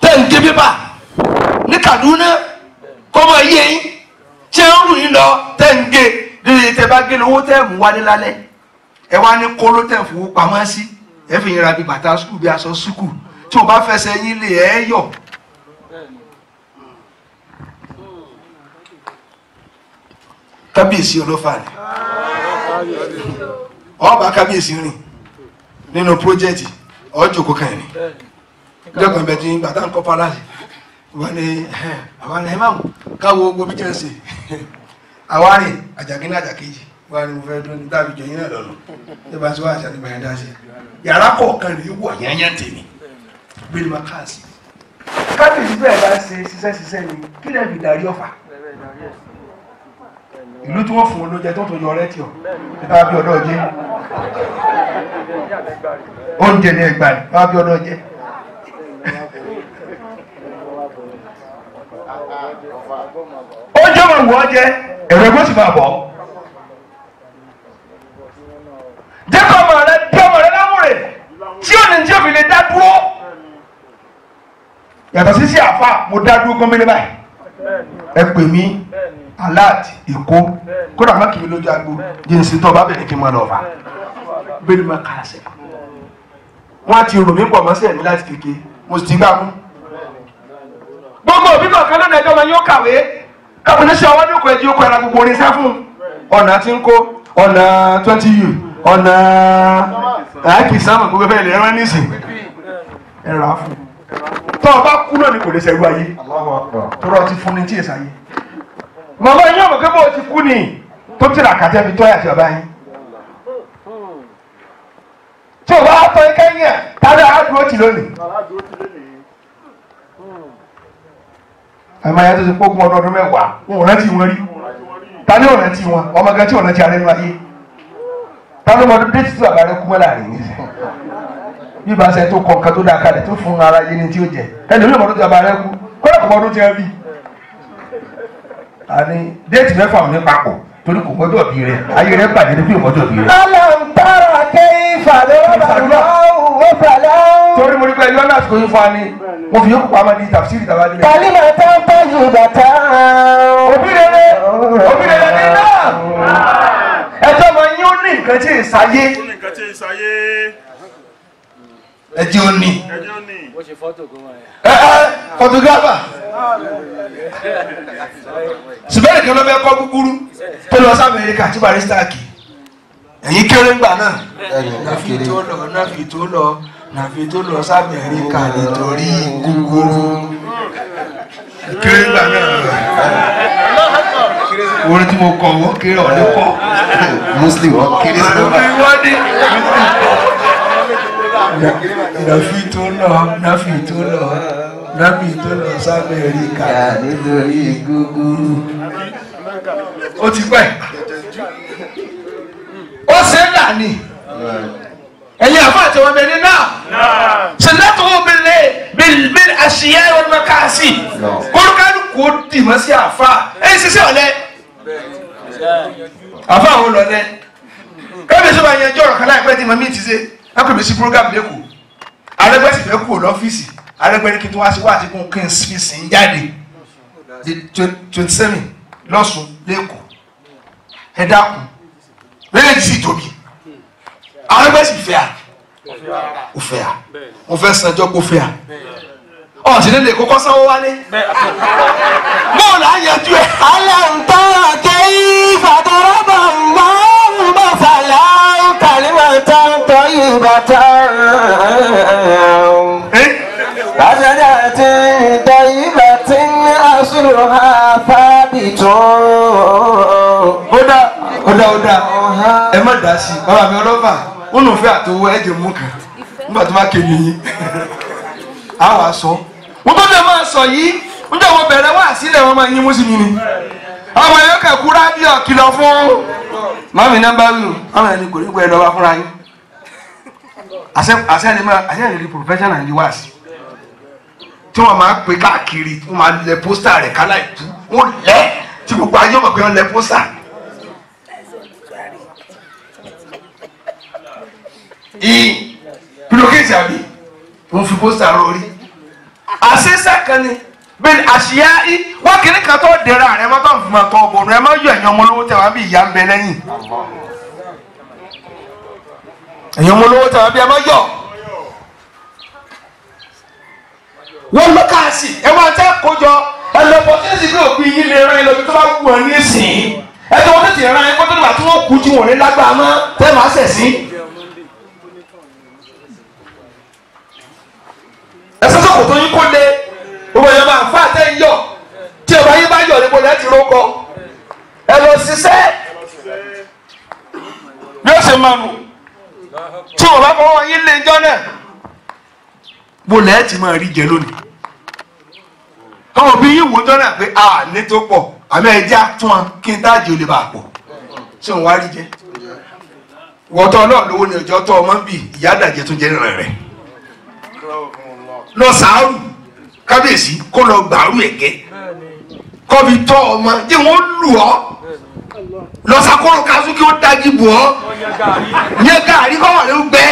tẹ́ ń gé pépà ní Kaduna kọ́mọ yé yín tí ń rù yín lọ tẹ́ ń gé lílé tẹ́ bá gé lówó tẹ́ mú wá ní lálẹ́ ẹ wá ní kóló tẹ́ fowó pamọ́ sí ẹ fi yín ra bí bàtà skul bí aṣọ sukù tí o bá fẹsẹ̀ yín lé ẹ yọ. Kábíyèsí Olófà ni ọba kábíyèsí rìn nínú pírójẹ́tì ọjọ́ kó kàn rìn ìjọba ìbẹ̀tì bàtà ń kọ́ pálásì wọ́n ní àwọn ẹ̀ máa káwọ́ gbogbo jẹ́ ṣe àwárí àjàkí náà àjàkéjì wọ́n ní mo fẹ́ dún ní dábìjọ yín náà lọ́nà tí bá tí wọ́n àṣà nígbà yẹn dá sí yàrá kọ̀ọ̀kan rèé wọ̀ yányán tèmi bíi ma káàsì. kábíyèsí bẹ́ẹ̀ bá ṣe ṣiṣẹ́ ṣiṣẹ́ ni kí lè fi darí Ọ̀fà ìlú tí wọ́n fún un ló jẹ tó tó yọ ọrẹ́ tì ọ́ nípa bí ọdọ́ jẹ́ oúnjẹ ní ẹgbàá nípa bí ọdọ́ jẹ́. ó jẹ́ wọn wọ́ jẹ́ ẹ̀rọ ẹgbẹ́ sì máa bọ̀ jẹ́ kọ́ ọmọ rẹ bí ọmọ rẹ lámúre tí ò ní tí ò fi lè dá dúró yàtọ̀ sí sí àfà mo dá dúró gómìnà báyìí ẹ pè mí alert Èkó kódà má kì í lójú agbo jíǹsì tó bá bẹ̀rẹ̀ kí n máa lọ fà bẹ́ẹ̀ ni máa kà á sẹ́ wọ́n á ti rò mí pọ̀ mọ́ sí ẹ̀mí láti kékeré mo sì ti gbà mú gbogbo òbí kọ̀ọ̀kan lónìí ẹjọ́ ma yóò kàwé kábíyèsí ọwọ́ ní òkú ẹjọ́ kọ ẹran gbogbo orin sáfún ọ̀nà tí ń kó ọ̀nà twenty u ọ̀nà àìkìsámọ̀ gbogbo bẹ́ẹ̀ lè rán nísìn ẹ̀rọ àfún tó o bá kú lónìí kò lè ṣẹ́gun ayé tọ́rọ ti fún ni tí èsà yé màmá yín ọmọ pé bó o ti kú ni tó ti rà kàtẹ́ fi tọ́yà sí ọba yín tí o bá tọ́ ikẹ́ yẹn tàbí àádúró ti lónìí àmọ́ ayájọ́ ti pógun ọdún ọdún mẹ́wàá wọn ò rántí wọn rí ta ni ò rántí wọn ọmọ gan tí ò rántí arẹ́nu ayé ta ló mọdún dé títí bàbá rẹ kú mọ́ láàrin ní sẹ́ bí bá ṣe tó kọ nǹkan tó dáa kalẹ̀ tó fún ara yé ni tí ó jẹ ẹni ló mọdún tí bàbá rẹ kú kọ́lá kò mọdún tí wọ́n bí. àní déètì mẹ́fà wọn ní papọ̀ torí kò mọ́jọ́ bí rẹ ayé rẹ bàjẹ́ ní bí kò mọ́jọ́ bí rẹ. aláǹtàrà kẹ́yìnfà ló bá lọ́wọ́ mo fi yókù pamọ́ ní tafsiri tàbá nílẹ̀. kàlímà tó ń tọ́jú bàtà. Obi Rere Obi Rere ní náà. ẹjọ́ máa yín ó ní nǹkan tí ì sáyé. ẹjẹ́ ó ní. ó ṣe fọ́tò kó wà yẹn. ẹ ẹ fotografa. sùbẹ́rì kan ló fẹ́ kọ́ gúgúrú tó lọ sí Amẹ́ríkà tí barista kì ẹ̀yìn kéré ńgbà náà. nàfi tó lọ nàfi tó lọ nàfi tó lọ sábẹ̀ríkà nítorí gúgúrú kéré gbà náà orin tí mo kọ wọ́n kéré ọ̀dẹ́ pọ̀ muslim wọ́n kéré sọ́ba nàfi tó lọ nàfi tó lọ nàfi tó lọ sábẹ̀ríkà nítorí gúgúrú ó ti pẹ́ ó ṣe é dà ní. اللي أفعت ومننا سنته بال بالأشياء والمكاسب كل كانوا كود تمسي أفا أي شيء ولا أفا ولا لا كم يسوع ينجر خلاك بدي ما ميت زي أكو بيسي program بيكو على بس بيكو الأوفيسي على بس كي تواسي واسي كون كنس في سنجادي twenty-seven لاسو ليكو هداكو ليجي توبي àwọn ẹgbẹ́ sì fẹ́ à ó fẹ́ à mo fẹ́ sanjọ́ kó fẹ́ à ọ̀ sì lè kókó sanwó wálé bóòlù àyànjú ẹ̀. aláǹtàrà kẹ́yìn fàtọ́rọ́bà máa ń bọ̀ fàlà kàlímà tá ń tọ́ ìgbà tá àjọyọ̀ àti ìtọ́ ìgbà tí àṣùrù àfáàbì tó. ó dá ó dá ó dá ẹ má dá sí i bàbá mi Olófà ó nù fẹ́ àtòwọ́ ẹ̀jẹ̀ mú kan àwa sọ wọ́n tó lè máa sọ yìí ń jẹ́ wọ́n bẹ̀rẹ̀ wá sílẹ̀ wọn máa yín mú sí mi ni ọmọ yóò kẹ̀kú rádíò kìlọ̀ fún mọ́mí nọ́mbà wíwù ọmọ ẹni kò ní gbọ́ ẹ lọ́wọ́ fúnra yín àṣẹ ẹni máa àṣẹ ẹni rí professional ní wáàsí tí wọ́n máa pè káàkiri wọ́n máa lẹ pósítà rẹ̀ kálá ìtú wọ́n lẹ́ tí gbogbo ayé ọmọ pé wọ́n lẹ pósítà. Ì pìlókèjì àbí wọ́n fi pósítà rọrí àṣẹ́sẹ́ kan ni bẹ́ẹ̀ àṣìyá í wọ́n kiri kan tó dẹ̀ra rẹ̀ má bá fún ma tọ́ ọ̀bọ̀n rẹ̀ má yọ ẹ̀yàn ọmọ olówó tẹ̀wá bí ìyá ń bẹ lẹ́yìn ẹ̀yàn ọmọ olówó tẹ̀wá bí ẹ má yọ. Wọ́n lọ káàsì ẹ máa tẹ́ kójọ ẹ lọ bọ́ tí ìsìnkú òkú yín lè rán ẹ lọ bí tó bá wù ọ́ ní ìsìn ẹ tó wọ́n tètè rán ẹ kótó nígbà tí wọ́n kú tí wọ́n ní lágbára mọ́ tẹ́ máa sẹ̀ sí. Ẹ sọ́sọ́ kò tó yín kó lé gbogbo yẹn máa fà tẹ́ ń yọ tí ọba yín bá yọ níbo lẹ́ ti rókọ ẹ lọ ṣiṣẹ́ bí ó ṣe máa nù tí wọ́n bá fọwọ́ yín lé ìjọ náà mo lẹ́ẹ̀ tí máa rí jẹ lónìí káwọn bí yín wò jọ́nà pé a ní tó pọ̀ àmì ẹ̀jẹ̀ tún wa kí n táàjì olè bá pọ̀ tí òun wá rí jẹ wọ́tọ́ náà lówó ni ọjọ́ tó ọmọ ń bì ìyá àdàjẹ tó jẹ́ rẹ̀ rẹ̀ lọ sàárù kábíyèsí kó lọ gbàrú ẹ̀gẹ́ kọ́bi tọ́ ọmọ jẹ́ wọ́n lù ọ́ lọ sàkóró kásù kí wọ́n dájú bù ọ́ yẹ gàrí kọ́ wà ló gbẹ́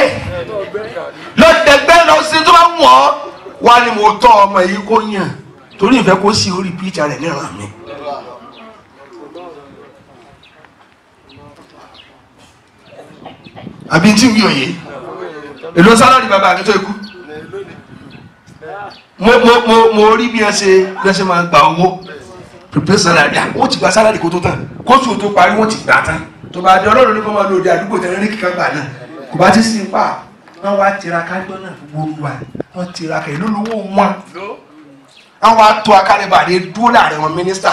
lọ́dẹ̀gbẹ́ lọ sí tó bá wọ́n wá ní mo tọ́ ọmọ yìí kó yàn torí ìfẹ́ kó sí orí píjà rẹ̀ níran mi. àbí tí mi ò yé èlò sálárì bàbá mi tó ikú mo mo mo mo rí bí ẹ ṣe bí ẹ ṣe máa gba owó pèpè sálárì àwọn ti gba sálárì kó tó tán kóṣù tó parí wọ́n ti gbà tán tó bá di ọlọ́run ní kó máa lo òde àdúgbò tẹ̀lé ní kíkan gbà náà kò bá ti sí pa. Wọ́n wá tiraka gbọ́nà gbogbo wa wọ́n tiraka ìlú lówó wọn àwọn atọ́ akálẹ̀bàdé dúró láàrin wọn mínísítà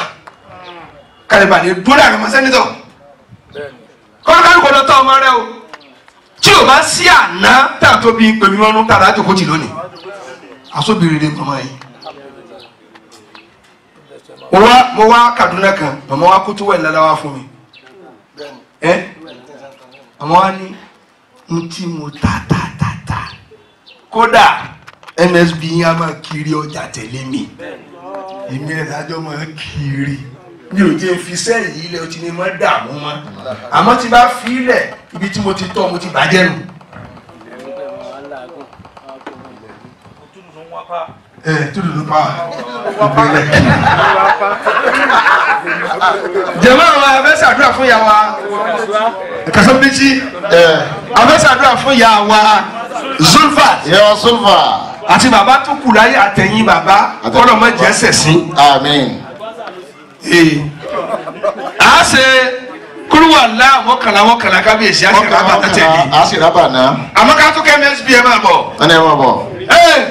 kálẹ̀bàdé dúró láàrin wọn sẹ́nitọ̀ kọ́ńtàkì kò lọ́tọ́ ọmọ rẹ o tí o bá sí àná tá a tó bí pèmí wọn ń tàdá jòkó jì lónìí àsóbìrì rẹ mọ̀mọ́ yìí. mo wá mo wá Kaduna kan màmá wa kó tó wẹ̀ lálá wa fún mi ẹ màmá wa ní ntí mo ta ta ta ta kódà N S B yín a máa kiri ọjà tẹ̀lé mi èmi ẹ̀ dájọ́ máa kiri mi ò jẹ́ fi sẹ́yìn ilẹ̀ ọtí ni mo dààmú mọ́ àmọ́ tí bá fi ilẹ̀ ibi tí mo ti tọ́ mo ti bàjẹ́ nù. ẹ túlù ló pa ìpínlẹ̀ jẹ̀mọ́ àwọn afẹ́sàdúrà fún ìyá wa kẹsàn-án bíjì afẹ́sàdúrà fún ìyá wa Zulfa yọ Zulfa àti bàbá tó kù láyé àtẹ̀yìn bàbá kọ́nà mọ́ jẹ́ sẹ̀sìn àmín à á ṣe kúrúwà ńlá mọ́kànlá mọ́kànlá kábíyèsí àṣìrábà tẹ̀lé àṣìrábà náà àmọ́ ká tó kẹ́ M S B ẹ̀ máa bọ̀ ẹ̀ máa bọ̀.